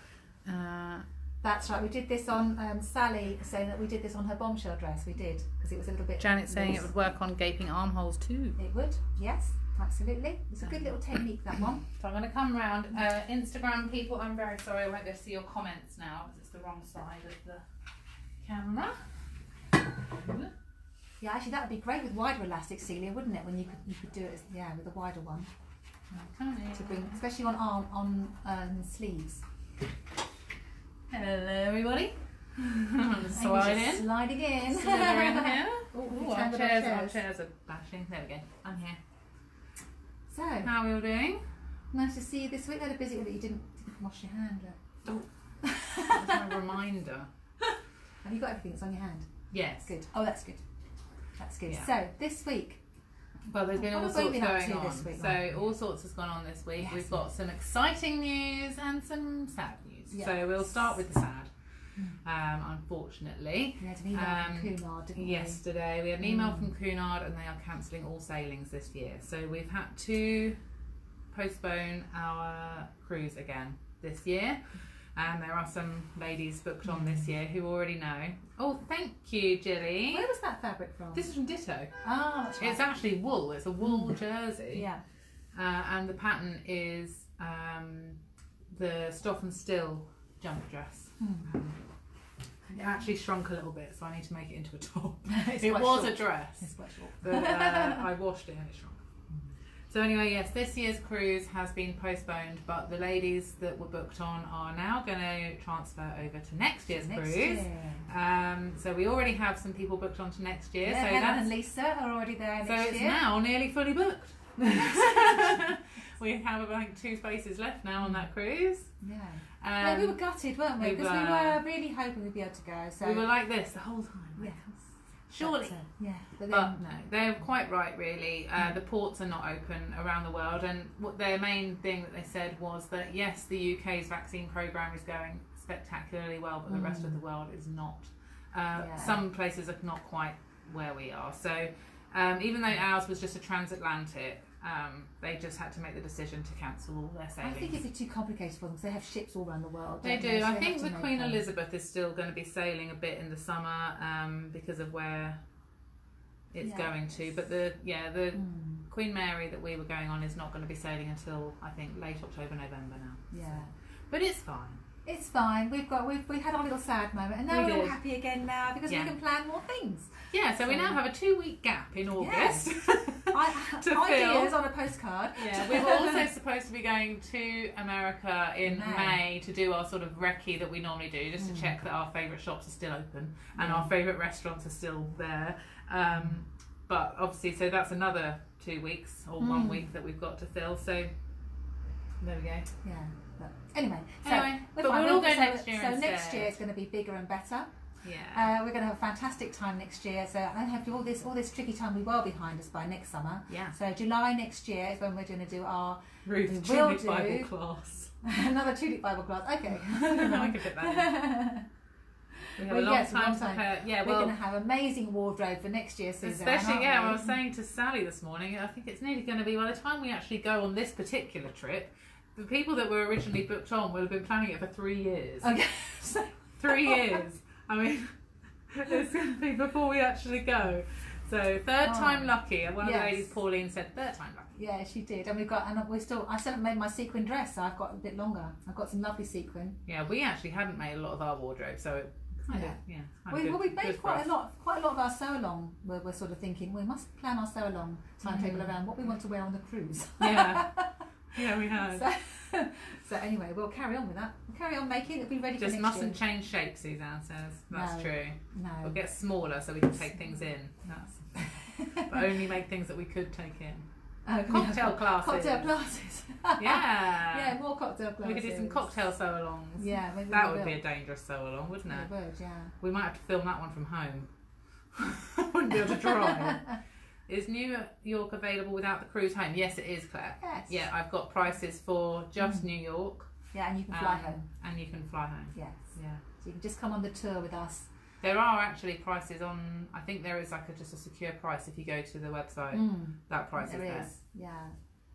That's right, we did this on, Sally saying that we did this on her bombshell dress, we did, because it was a little bit... Janet saying it would work on gaping armholes too. It would, yes, absolutely. It's a good little technique, that one. So I'm going to come round. Instagram people, I'm very sorry, I won't go see your comments now, because it's the wrong side of the camera. Yeah, actually that would be great with wider elastic, Celia, wouldn't it, when you could do it as, yeah, with a wider one. Okay. To bring, especially on sleeves. Hello everybody. Sliding in. Ooh, our chairs are bashing. There we go. I'm here. So how are we all doing? Nice to see you this week. Had a busy week that you didn't wash your hand. Oh, that's my reminder. Have you got everything that's on your hand? Yes. Good. Oh, that's good. That's good. Yeah. So this week. Well, there's been all sorts going on. This week, right? So all sorts has gone on this week. Yes. We've got some exciting news and some sad news. Yes. So we'll start with the sad. Unfortunately, we had an email from Cunard, didn't we? Yesterday we had an email from Cunard, and they are cancelling all sailings this year. So we've had to postpone our cruise again this year. And there are some ladies booked on this year who already know. Oh, thank you, Jilly. Where was that fabric from? This is from Ditto. Oh, that's right. It's actually wool. It's a wool jersey. Yeah. And the pattern is the Stoff and Still jump dress. It actually shrunk a little bit, so I need to make it into a top. It was a dress. It's quite short. But I washed it and it shrunk. So anyway, yes, this year's cruise has been postponed, but the ladies that were booked on are now going to transfer over to next year's cruise. So we already have some people booked on to next year. Yeah, so Helen and Lisa are already there next year. So it's now nearly fully booked. We have, I think, 2 spaces left now on that cruise. Yeah. No, we were gutted, weren't we? Because we were really hoping we'd be able to go. So we were like this the whole time. Yes. Surely, yeah, but no, they're quite right really. The ports are not open around the world, and what their main thing that they said was that yes, the UK's vaccine programme is going spectacularly well, but the rest of the world is not. Some places are not quite where we are, so even though ours was just a transatlantic, they just had to make the decision to cancel all their sailings. I think it'd be too complicated for them because they have ships all around the world. They do. I think the Queen Elizabeth is still going to be sailing a bit in the summer because of where it's going to. But the Queen Mary that we were going on is not going to be sailing until I think late October, November now. Yeah, so. But it's fine. It's fine. We've had our little sad moment, and now we're all happy again now because we can plan more things. Yeah, so we now have a 2-week gap in August. Yes. Ideas on a postcard. Yeah, we were also supposed to be going to America in May to do our sort of recce that we normally do, just to check that our favourite shops are still open and our favourite restaurants are still there. But obviously, so that's another 2 weeks or 1 week that we've got to fill. So there we go. Yeah. But anyway, but we'll all go next year. So next year is going to be bigger and better. Yeah, we're going to have a fantastic time next year. So I have all this tricky time we were behind us by next summer. Yeah. So July next year is when we're going to do our Tulip Bible class. Another Tulip Bible class. Okay. I can fit that in. We have a long time. Yeah, we're going to have amazing wardrobe for next year, Suzanne. Especially, I was saying to Sally this morning, I think it's nearly going to be by the time we actually go on this particular trip. The people that were originally booked on will have been planning it for 3 years. Okay. So 3 years. I mean, it's going to be before we actually go. So third time lucky. And one of the ladies, Pauline, said third time lucky. Yeah, she did. And I still haven't made my sequin dress. So I've got a bit longer. I've got some lovely sequin. Yeah, we actually haven't made a lot of our wardrobe. So it we've made quite a lot of our sew-along. We're sort of thinking we must plan our sew-along timetable around what we want to wear on the cruise. Yeah. Yeah, we have. So anyway, we'll carry on with that. We'll carry on making it. It'll be ready for next year. Just mustn't change shape, Suzanne says. That's true. No. We'll get smaller so we can take things in. But only make things that we could take in. Cocktail classes. Yeah. Yeah, more cocktail classes. We could do some cocktail sew-alongs. Yeah. Maybe that would be a dangerous sew-along, wouldn't it? It would, yeah. We might have to film that one from home. Wouldn't be able to drive. Is New York available without the cruise home? Yes, it is, Claire. Yes. Yeah, I've got prices for just New York. Yeah, and you can fly home. And you can fly home. Yes. Yeah. So you can just come on the tour with us There are actually prices on, I think there is like a, just a secure price if you go to the website, that price is there. Yeah.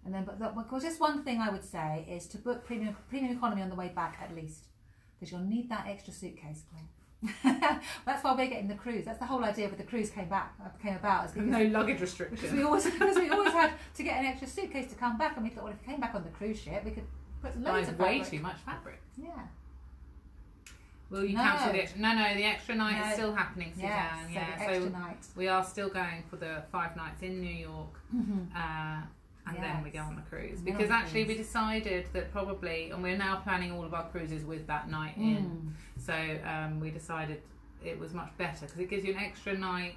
And then, but just one thing I would say is to book premium economy on the way back at least, because you'll need that extra suitcase, Claire. That's why we're getting the cruise. That's the whole idea with the cruise came about. Because, no luggage restriction. Because we always had to get an extra suitcase to come back, and we thought, well, if we came back on the cruise ship, we could put loads of fabric. Way too much fabric. Yeah. Well, you cancelled it. No, the extra night is still happening, Suzanne. Yes, so we are still going for the 5 nights in New York, and then we go on the cruise. Because actually we decided that probably, and we're now planning all of our cruises with that night in. So we decided it was much better because it gives you an extra night,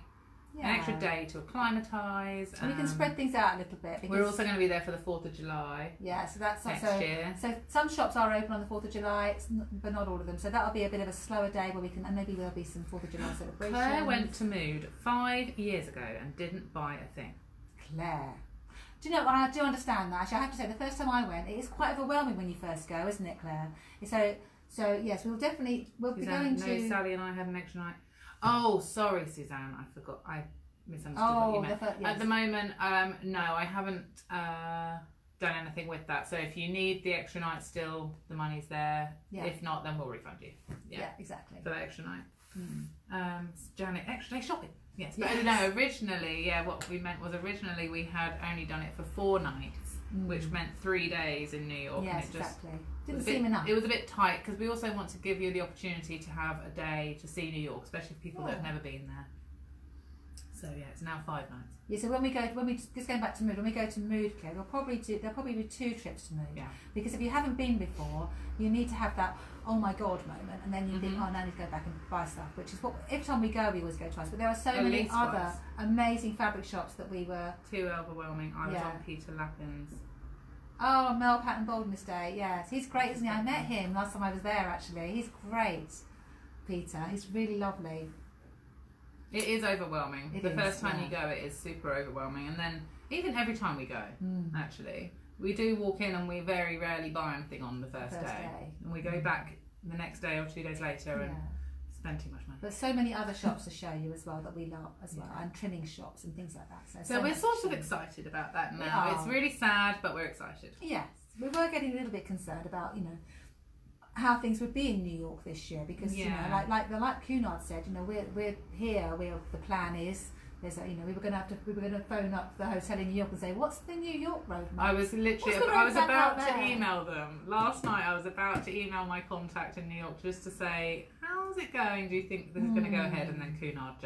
an extra day to acclimatise. And you can spread things out a little bit. Because we're also going to be there for the 4th of July. Yeah, so that's next year. So some shops are open on the 4th of July, but not all of them. So that'll be a bit of a slower day where we can, and maybe there'll be some 4th of July celebrations. Claire went to Mood 5 years ago and didn't buy a thing. Claire. Do you know, I do understand that. Actually, I have to say, the first time I went, it is quite overwhelming when you first go, isn't it, Claire? So yes, we'll definitely, we'll be going to... Sally and I had an extra night. Oh, sorry, Suzanne, I forgot. I misunderstood what you meant. At the moment, no, I haven't done anything with that. So if you need the extra night still, the money's there. Yeah. If not, then we'll refund you. Yeah, exactly. For that extra night. Janet, extra day shopping. Yes, but no, originally, what we meant was originally we had only done it for 4 nights, which meant 3 days in New York. Yes, and it exactly. Didn't seem enough. It was a bit tight because we also want to give you the opportunity to have a day to see New York, especially people that have never been there. So it's now 5 nights. Yeah, so when we go to Mood, Claire, there'll probably be 2 trips to Mood. Yeah. Because if you haven't been before, you need to have that oh my god moment, and then you think, oh, now I need to go back and buy stuff, which is what every time we go we always go twice. But there are so many other amazing fabric shops that we were too overwhelming. I was on Peter Lappin's. Oh, Mel Patton-Bolden this day. Yes, he's great, isn't he? I met him last time I was there actually. He's great, Peter. He's really lovely. It is overwhelming. The first time you go, it is super overwhelming. And then even every time we go, actually, we do walk in and we very rarely buy anything on the first day. And we go back the next day or 2 days later and spend too much money. But so many other shops to show you as well that we love as well, and trimming shops and things like that. So we're sort of excited about that now. It's really sad, but we're excited. Yes, we were getting a little bit concerned about, how things would be in New York this year, because like Cunard said, we're here. The plan is we were gonna phone up the hotel in New York and say, what's the New York road map? I was about to email them last night. I was about to email my contact in New York just to say, how's it going? Do you think this is going to go ahead? And then Cunard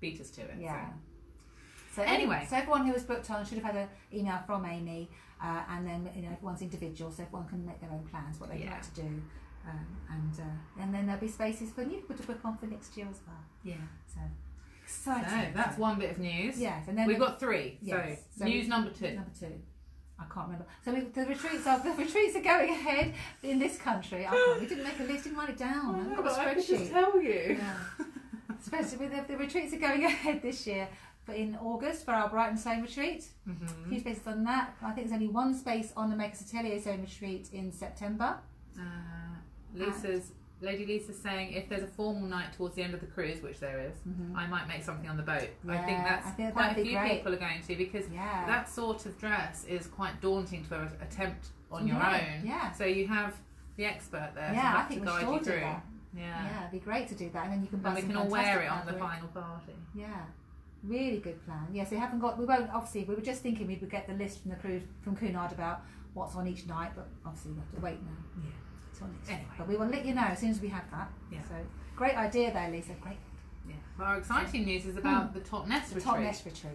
beat us to it. Yeah. So anyway, so everyone who was booked on should have had an email from Amy, and then everyone's individual, so everyone can make their own plans what they'd like to do. And then there'll be spaces for new people to book on for next year as well. Yeah. So exciting. So that's one bit of news. Yes. And then we've got 3. Yes. So news number 2. Number 2. I can't remember. So the retreats are going ahead in this country. We didn't make a list. Didn't write it down. I know, but I could just tell you. Yeah. Especially with the retreats are going ahead this year. In August for our Brighton Sewing Retreat. A few spaces on that. I think there's only 1 space on the Makers Atelier Sewing Retreat in September. Lady Lisa's saying if there's a formal night towards the end of the cruise, which there is, I might make something on the boat. Yeah, I think quite a few people are going to, because that sort of dress is quite daunting to attempt on your own. Yeah. So you have the expert there to guide you through. Yeah, it'd be great to do that, and then you can buy some fantastic fabric. We can all wear it on the final party. Yeah. Really good plan. Yes, we were just thinking we would get the list from the crew from Cunard about what's on each night, but obviously we have to wait now. Yeah. It's on next night. But we will let you know as soon as we have that. Yeah. So great idea there, Lisa. Great. Yeah. Well, our exciting news is about the Totnes retreat.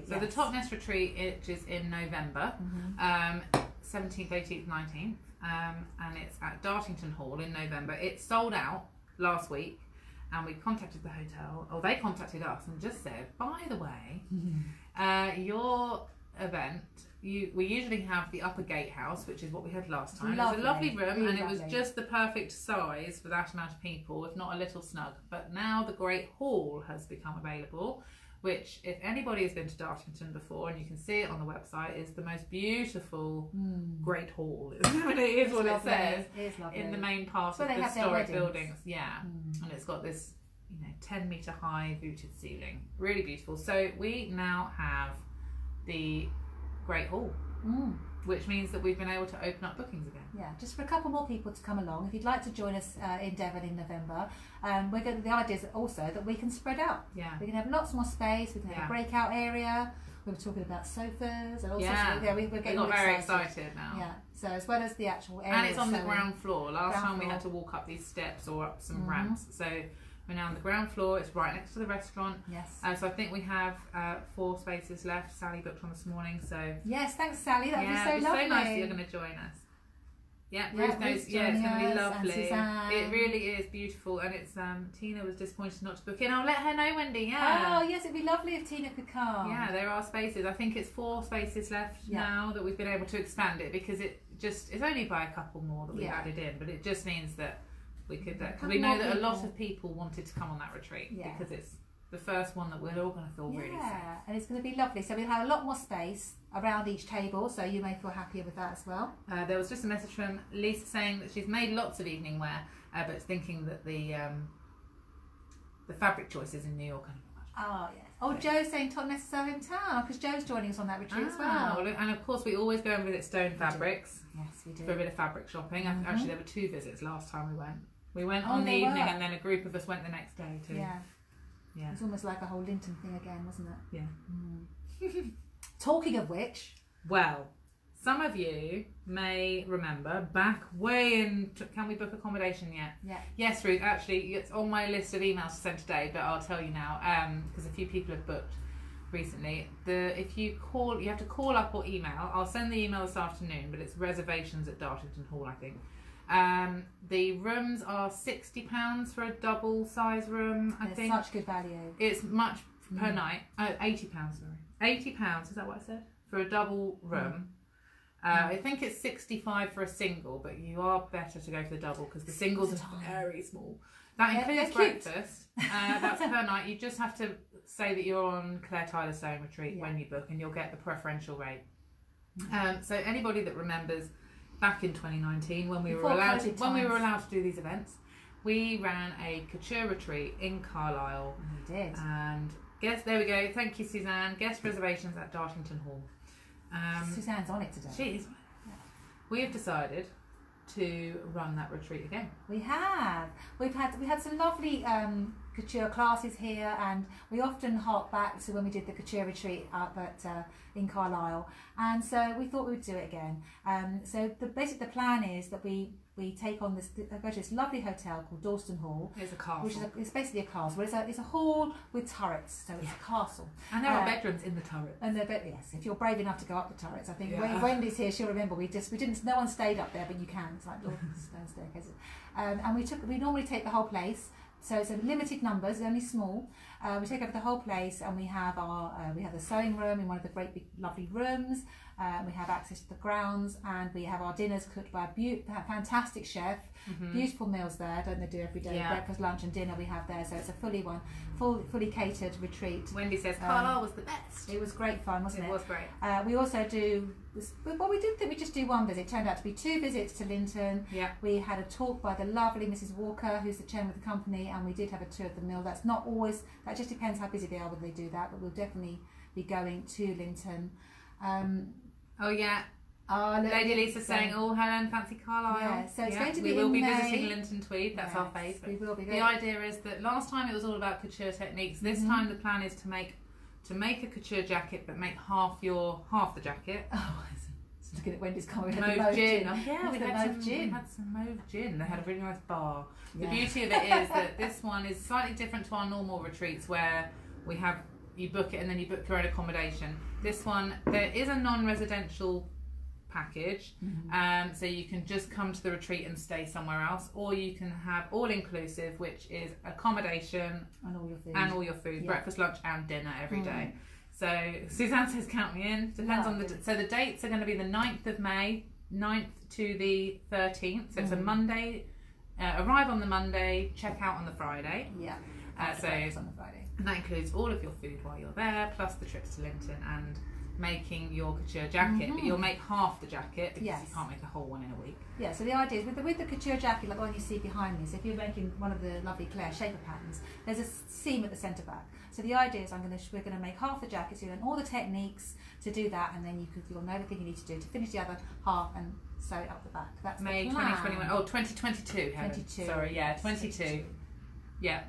So the Totnes retreat, it is in November, 17th, 18th, 19th, and it's at Dartington Hall in November. It sold out last week. And we contacted the hotel, or they contacted us and just said, by the way, your event, we usually have the upper gatehouse, which is what we had last time. Lovely. It was a lovely room, really lovely. It was just the perfect size for that amount of people, if not a little snug. But now the Great Hall has become available, which, if anybody has been to Dartington before, and you can see it on the website, is the most beautiful Great Hall. It is what it says in the main part of the historic buildings. Yeah, and it's got this you know, 10 meter high vaulted ceiling. Really beautiful. So we now have the Great Hall, which means that we've been able to open up bookings again. Yeah, just for a couple more people to come along. If you'd like to join us in Devon in November, we're going to, the idea is also that we can spread out. Yeah, we can have lots more space. We can have a breakout area. We were talking about sofas and all sorts of things. We're getting very excited now. Yeah. So as well as the actual area, and it's on the ground floor. Last time we had to walk up these steps or up some ramps. So we're now on the ground floor. It's right next to the restaurant. Yes. So I think we have 4 spaces left. Sally booked on this morning. So yes, thanks Sally. That would be so lovely. So nice that you're going to join us. Yeah, Ruth knows, yeah, it's going to be lovely. It really is beautiful, and it's Tina was disappointed not to book in. I'll let her know, Wendy. Yeah. Oh yes, it'd be lovely if Tina could come. Yeah, there are spaces. I think it's 4 spaces left now that we've been able to expand it, because it just it's only by a couple more that we've added in, but it just means that we could because we know that a lot of people wanted to come on that retreat because it's the first one that we're all going to feel really safe. Yeah, and it's going to be lovely. So we'll have a lot more space around each table, so you may feel happier with that as well. There was just a message from Lisa saying that she's made lots of evening wear, but thinking that the fabric choices in New York are not much. Oh, yes. Oh, Joe's saying top necessary in town, because Joe's joining us on that retreat as well. And of course, we always go and visit Stone Fabrics. Yes, we do. For a bit of fabric shopping. Mm-hmm. Actually, there were 2 visits last time we went. We went on the evening and then a group of us went the next day too. Yeah. Yeah. It's almost like a whole Linton thing again, wasn't it? Yeah. Mm. Talking of which, well, some of you may remember back way in. Can we book accommodation yet? Yeah. Yes, Ruth. Actually, it's on my list of emails to send today, but I'll tell you now because a few people have booked recently. If you call, you have to call up or email. I'll send the email this afternoon, but it's reservations at Dartington Hall, I think. The rooms are £60 for a double size room. I think such good value. It's much per night. £80, sorry. £80, is that what I said? For a double room. I think it's £65 for a single, but you are better to go for the double because the singles are very small. That includes breakfast. That's per night. You just have to say that you're on Claire Tyler Sewing Retreat when you book, and you'll get the preferential rate. So anybody that remembers back in 2019 when we were allowed to do these events, we ran a couture retreat in Carlisle. We did. And there we go. Thank you, Suzanne. Guest reservations at Dartington Hall. Suzanne's on it today. She is. Yeah. We have decided to run that retreat again. We have. We had some lovely couture classes here, and we often hark back to when we did the couture retreat up at in Carlisle, and so we thought we would do it again. So basically the plan is that we take on this, go to this lovely hotel called Dalston Hall. It's a castle. It's basically a castle. It's a hall with turrets, so it's a castle. And there are bedrooms in the turrets. And yes, if you're brave enough to go up the turrets. I think Wendy's here, she'll remember. No one stayed up there, but you can. It's like stone staircases. And we normally take the whole place. So it's a limited numbers, only small. We take over the whole place, and we have our the sewing room in one of the great big lovely rooms. We have access to the grounds, and we have our dinners cooked by a fantastic chef. Beautiful meals there, don't they do every day? Yeah. Breakfast, lunch, and dinner we have there. So it's a fully catered retreat. Wendy says Carlisle was the best. It was great fun, wasn't it? It was great. We also do. Well, we didn't think we'd just do one visit. It turned out to be 2 visits to Linton. Yeah. We had a talk by the lovely Mrs. Walker, who's the chairman of the company, and we did have a tour of the mill. That's not always, that just depends how busy they are when they do that, but we'll definitely be going to Linton. Oh, yeah. Lady Lisa saying, oh, Helen, fancy Carlisle. Yeah, so it's going to be We will be visiting Linton Tweed, that's our favourite. We will be going. The idea is that last time it was all about couture techniques. This time the plan is to make a couture jacket, but make half the jacket. Oh, I was looking at Wendy's car. Mauve gin. Oh, yeah, we had some mauve gin. They had a really nice bar. Yeah. The beauty of it is that this one is slightly different to our normal retreats, where we have you book it and then you book your own accommodation. This one, there is a non-residential package, so you can just come to the retreat and stay somewhere else, or you can have all-inclusive, which is accommodation and all your food, breakfast, lunch, and dinner every day. So Suzanne says, "Count me in." Depends on the. So the dates are going to be the 9th of May, 9th to the 13th. So it's a Monday. Arrive on the Monday, check out on the Friday. Yeah. So on the Friday, and that includes all of your food while you're there, plus the trips to Linton and making your couture jacket, but you'll make half the jacket because you can't make a whole one in a week. Yeah, so the idea is with the couture jacket, like the one you see behind me, so if you're making one of the lovely Claire shaper patterns, there's a seam at the centre back. So the idea is we're going to make half the jacket, so you learn all the techniques to do that, and then you'll know everything you need to do to finish the other half and sew it up the back. That's May 2021. Oh, 2022. Helen. 22. Sorry, yeah, 22. Yeah.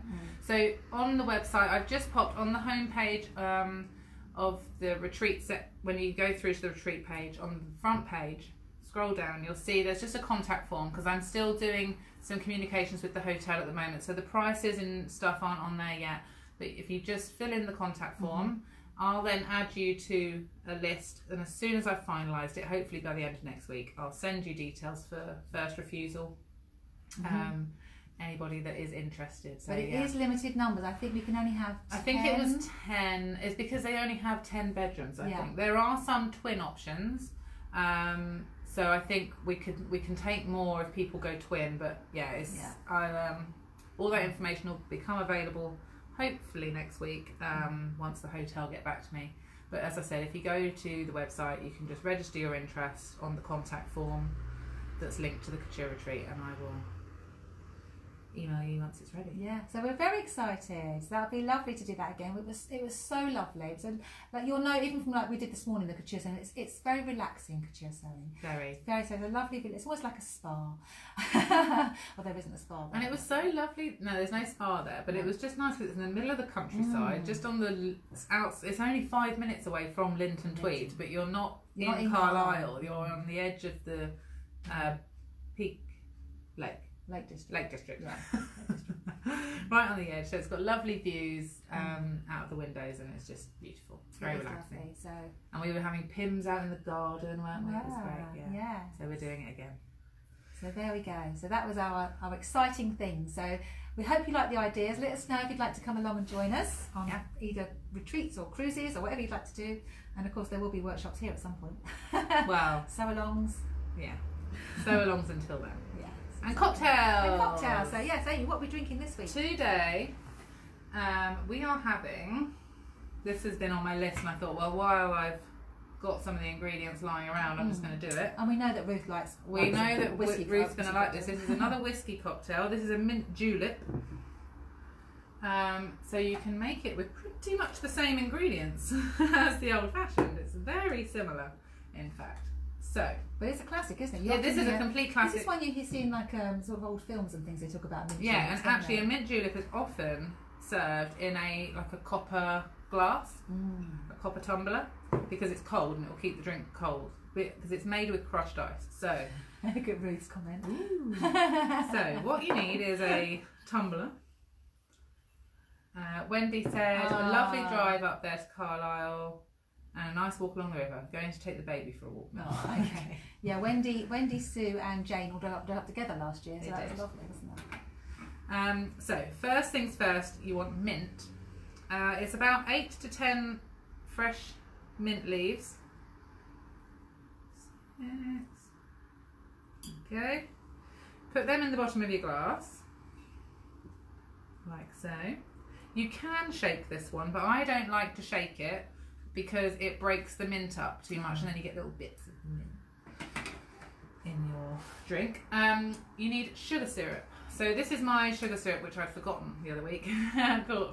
So on the website, I've just popped on the homepage of the retreat set. When you go through to the retreat page, on the front page, scroll down, you'll see there's just a contact form, because I'm still doing some communications with the hotel at the moment, so the prices and stuff aren't on there yet. But if you just fill in the contact form, I'll then add you to a list, and as soon as I've finalised it, hopefully by the end of next week, I'll send you details for first refusal. Anybody that is interested. So, but it is limited numbers. I think we can only have 10. I think it was 10. It's because they only have 10 bedrooms, I think. There are some twin options. So I think we can take more if people go twin, but all that information will become available hopefully next week, once the hotel get back to me. But as I said, if you go to the website, you can just register your interest on the contact form that's linked to the couture retreat, and I will email you once it's ready. Yeah, so we're very excited. That'll be lovely to do that again. It was so lovely. So like, you'll know, even from like we did this morning, the couture sewing, it's very relaxing, couture sewing. Very so it's a lovely, it's almost like a spa. Although there isn't a spa there. And it was so lovely. No, there's no spa there, but it was just nice because it's in the middle of the countryside, just on the outs. It's only 5 minutes away from Linton Tweed, but you're not in Carlisle. You're on the edge of the peak Lake District. Yeah. Right on the edge, so it's got lovely views out of the windows, and it's just beautiful. It's very relaxing. Lovely, so. And we were having pims out in the garden, weren't we? Yeah, it was great. Yeah. So we're doing it again. So there we go. So that was our exciting thing. So we hope you like the ideas. Let us know if you'd like to come along and join us on either retreats or cruises or whatever you'd like to do. And of course, there will be workshops here at some point. Well, sew-alongs. Yeah. Sew-alongs until then. Yeah. And cocktails. So yes, Amy, what are we drinking this week? Today, we are having, this has been on my list, and I thought, well, while I've got some of the ingredients lying around, I'm just going to do it. And we know that Ruth likes. We know that Ruth's going to like this. This is another whiskey cocktail. This is a mint julep. So you can make it with pretty much the same ingredients as the old fashioned. It's very similar, in fact. So, but it's a classic, isn't it? Yeah, this is a complete classic. This is one you see in like sort of old films and things. They talk about mint julep, and actually, a mint julep is often served in a copper glass, a copper tumbler, because it's cold and it will keep the drink cold. Because it's made with crushed ice. So, look at Ruth's comment. So, what you need is a tumbler. Wendy said a lovely drive up there to Carlisle. And a nice walk along the river. I'm going to take the baby for a walk now. Oh, okay. Yeah, Wendy, Sue and Jane all drove up together last year, so that was lovely, wasn't it? So, first things first, you want mint. It's about 8 to 10 fresh mint leaves. Okay. Put them in the bottom of your glass, like so. You can shake this one, but I don't like to shake it, because it breaks the mint up too much, and then you get little bits of mint in your drink. You need sugar syrup. So this is my sugar syrup, which I'd forgotten the other week,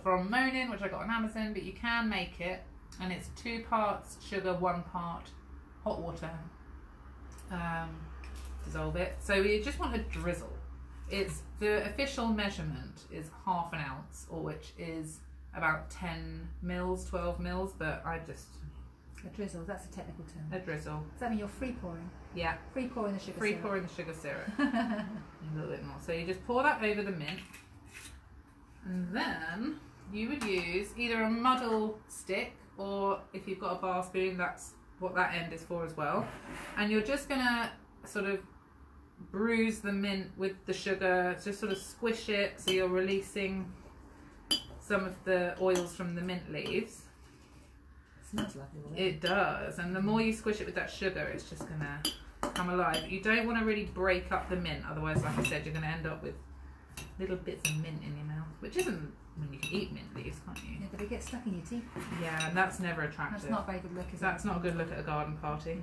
from Monin, which I got on Amazon, but you can make it, and it's 2 parts sugar, 1 part hot water. Dissolve it. So you just want a drizzle. The official measurement is half an ounce, or which is about 10 mils, 12 mils, but I just... A drizzle, that's a technical term. A drizzle. Does that mean you're free pouring? Yeah. Free pouring the sugar syrup. Free pouring the sugar syrup. A little bit more. So you just pour that over the mint, and then you would use either a muddle stick, or if you've got a bar spoon, that's what that end is for as well. And you're just going to sort of bruise the mint with the sugar, just sort of squish it so you're releasing some of the oils from the mint leaves. It smells lovely, doesn't it? It does, and the more you squish it with that sugar, it's just gonna come alive. But you don't want to really break up the mint, otherwise, like I said, you're gonna end up with little bits of mint in your mouth, which isn't, I mean, you can eat mint leaves, can't you? Yeah, but they get stuck in your teeth. Yeah, and that's never attractive. That's not a very good look, is that's it? That's not a good look at a garden party. No.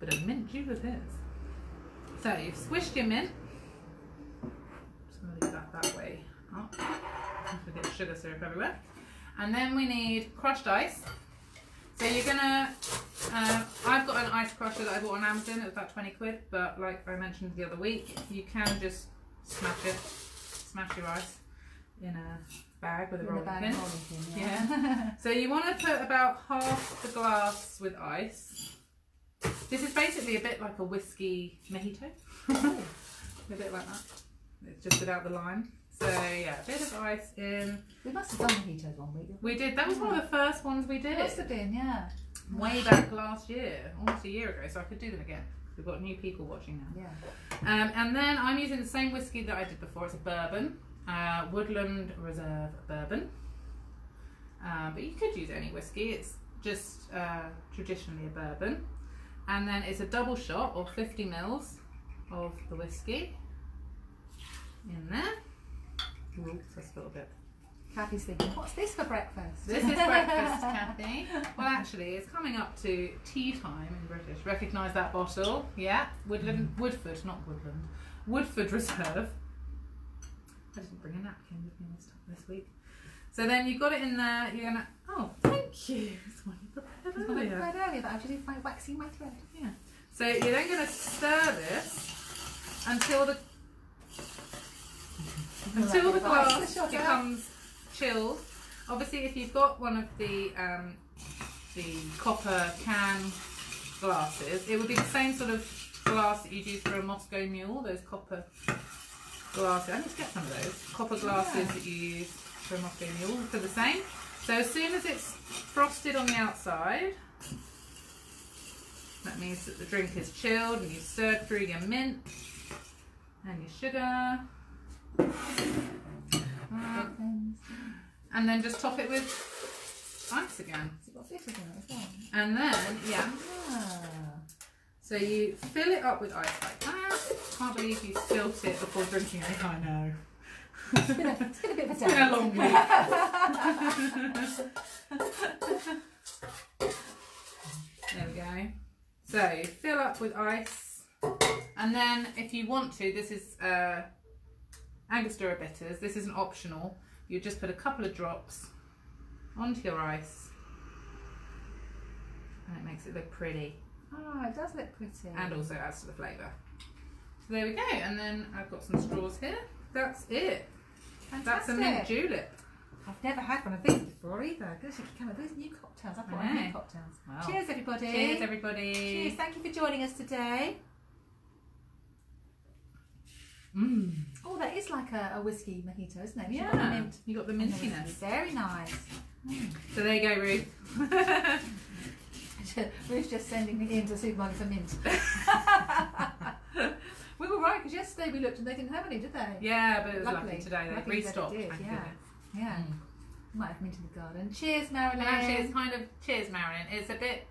But a mint julep is. So you've squished your mint. Just going to leave that that way up. We get sugar syrup everywhere. And then we need crushed ice. So you're going to, I've got an ice crusher that I bought on Amazon, it was about 20 quid, but like I mentioned the other week, you can just smash it, smash your ice in a bag with a rolling pin. Yeah. So you want to put about half the glass with ice. This is basically a bit like a whiskey mojito, a bit like that, it's just without the lime. So yeah, a bit of ice in. We must have done mojitos one week. We did. That was one of the first ones we did. It must have been, yeah. Way back last year, almost a year ago, so I could do them again. We've got new people watching now. Yeah. And then I'm using the same whiskey that I did before. It's a bourbon, Woodland Reserve bourbon. But you could use any whiskey. It's just traditionally a bourbon. And then it's a double shot or 50 mils of the whiskey in there. Ooh, just a little bit. Kathy's thinking, what's this for breakfast? This is breakfast, Kathy. Well, actually, it's coming up to tea time in British. Recognise that bottle, yeah? Woodland, Woodford, not Woodland. Woodford Reserve. I didn't bring a napkin with me this week. So then you've got it in there. You're gonna. Oh, thank you. It's one you prepared earlier. I prepared earlier, but I've just been waxing my thread. Yeah. So you're then going to stir this until the. Until the glass becomes chilled. Obviously, if you've got one of the copper can glasses, it would be the same sort of glass that you'd use for a Moscow Mule. Those copper glasses. I need to get some of those copper glasses that you use for a Moscow Mule. For the same. So as soon as it's frosted on the outside, that means that the drink is chilled, and you stir through your mint and your sugar. And then just top it with ice again. It's got glitter in it as well. And then, yeah. So you fill it up with ice like that. Can't believe you spilt it before drinking it. I know. It's been a bit of a day. It's been a long week. There we go. So fill up with ice. And then if you want to, this is Angostura bitters. This isn't optional. You just put a couple of drops onto your ice and it makes it look pretty. Oh, it does look pretty. And also adds to the flavour. So there we go. And then I've got some straws here. That's it. Fantastic. That's a mint julep. I've never had one of these before either. Gosh, come on, those new cocktails. I've got new cocktails. Wow. Cheers, everybody. Cheers, everybody. Cheers. Thank you for joining us today. Mm. Oh, that is like a whiskey mojito, isn't it? Yeah, you got the mintiness. Very nice. Mm. So there you go, Ruth. Ruth's just sending me into the supermarket for mint. We were right because yesterday we looked and they didn't have any, did they? Yeah, but it was lucky today. They restocked. They did, yeah. Might have mint in the garden. Cheers, Marilyn. And actually, it's kind of cheers, Marilyn. It's a bit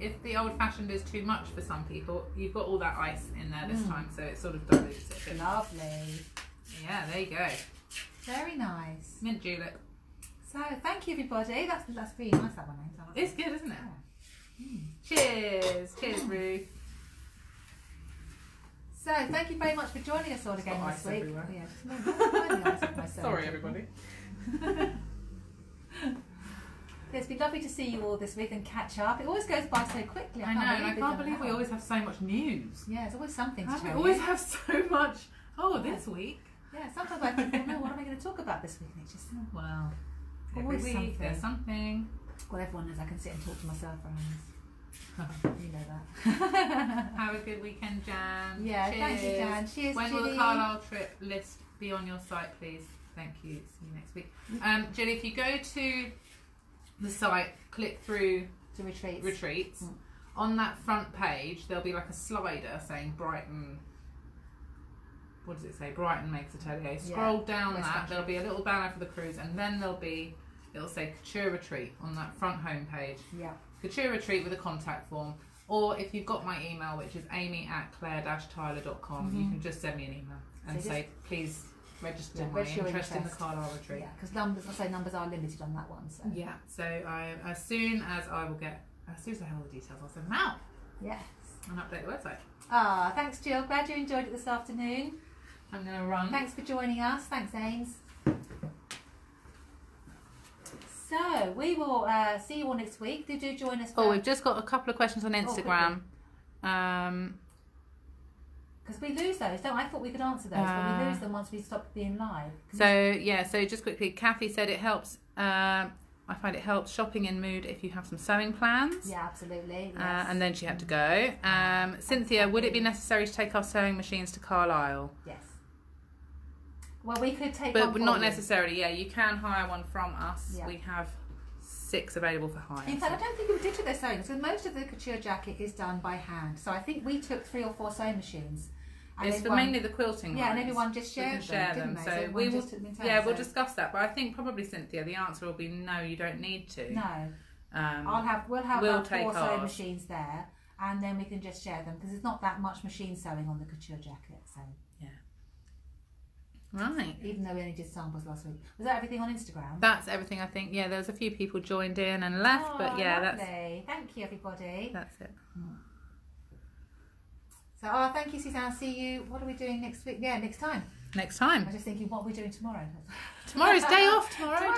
if the old-fashioned is too much for some people, you've got all that ice in there this time, so it sort of dilutes it a bit. Lovely. Yeah, there you go. Very nice. Mint julep. So thank you, everybody. That's pretty nice. That one, ain't it? It's good, isn't it? Yeah. Mm. Cheers. Cheers, Ruth. So thank you very much for joining us all again this week. Everywhere. Yeah, sorry, everybody. It's been lovely to see you all this week and catch up. It always goes by so quickly. I know, and I can't believe we always have so much news. Yeah, there's always something to do. We always have so much, this week. Yeah, sometimes I think, oh no, what am I going to talk about this week? And it's just, well, every week something. There's something. Well, everyone knows I can sit and talk to myself for hours. You know that. Have a good weekend, Jan. Yeah, cheers. Thank you, Jan. Cheers, Ginny. When will the Carlisle trip list be on your site, please? Thank you. See you next week. Jill, if you go to the site, click through to retreats. Mm. On that front page, there'll be like a slider saying Brighton. What does it say? Brighton makes Atelier. Scroll down West that. Country. There'll be a little banner for the cruise, and then it'll say Couture Retreat on that front home page. Yeah. Couture Retreat with a contact form. Or if you've got my email, which is amy@claire-tyler.com, you can just send me an email and say please registering my interest in the Carlisle retreat. Yeah, because numbers are limited on that one. So. Yeah, so as soon as I have all the details, I'll send them out. Yes. And update the website. Ah, thanks, Jill. Glad you enjoyed it this afternoon. I'm going to run. Thanks for joining us. Thanks, Ames. So we will see you all next week. Did you join us? Oh, we've just got a couple of questions on Instagram. Because we lose those, don't we? I thought we could answer those, but we lose them once we stop being live. So just quickly, Kathy said it helps. I find it helps shopping in Mood if you have some sewing plans. Yeah, absolutely. Yes. And then she had to go. Cynthia, would it be necessary to take our sewing machines to Carlisle? Yes. Well, we could take one. But not necessarily, yeah. You can hire one from us. Yeah. We have 6 available for hire. In fact, I don't think we did to their sewing, because most of the couture jacket is done by hand. So I think we took 3 or 4 sewing machines. And it's for mainly the quilting. Yeah, and everyone just shared them. So we will, we'll discuss that. But I think probably, Cynthia, the answer will be no, you don't need to. No. We'll have 4 sewing machines there, and then we can just share them, because it's not that much machine sewing on the couture jacket. So yeah. Right. Even though we only did samples last week. Was that everything on Instagram? That's everything, I think. Yeah, there was a few people joined in and left, but yeah, lovely. Thank you, everybody. That's it. So, thank you, Suzanne. See you. What are we doing next week? Yeah, next time. Next time. I was just thinking, what are we doing tomorrow? Tomorrow's day off. Tomorrow.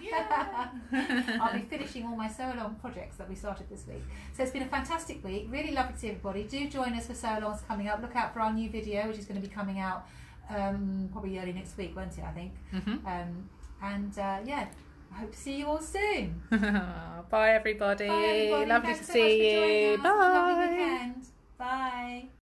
Yeah. I'll be finishing all my sew-along projects that we started this week. So it's been a fantastic week. Really lovely to see everybody. Do join us for sew-alongs coming up. Look out for our new video, which is going to be coming out probably early next week, won't it, I think? Mm-hmm. Yeah, I hope to see you all soon. Bye, everybody. Lovely to see you. Bye. Lovely weekend. Bye.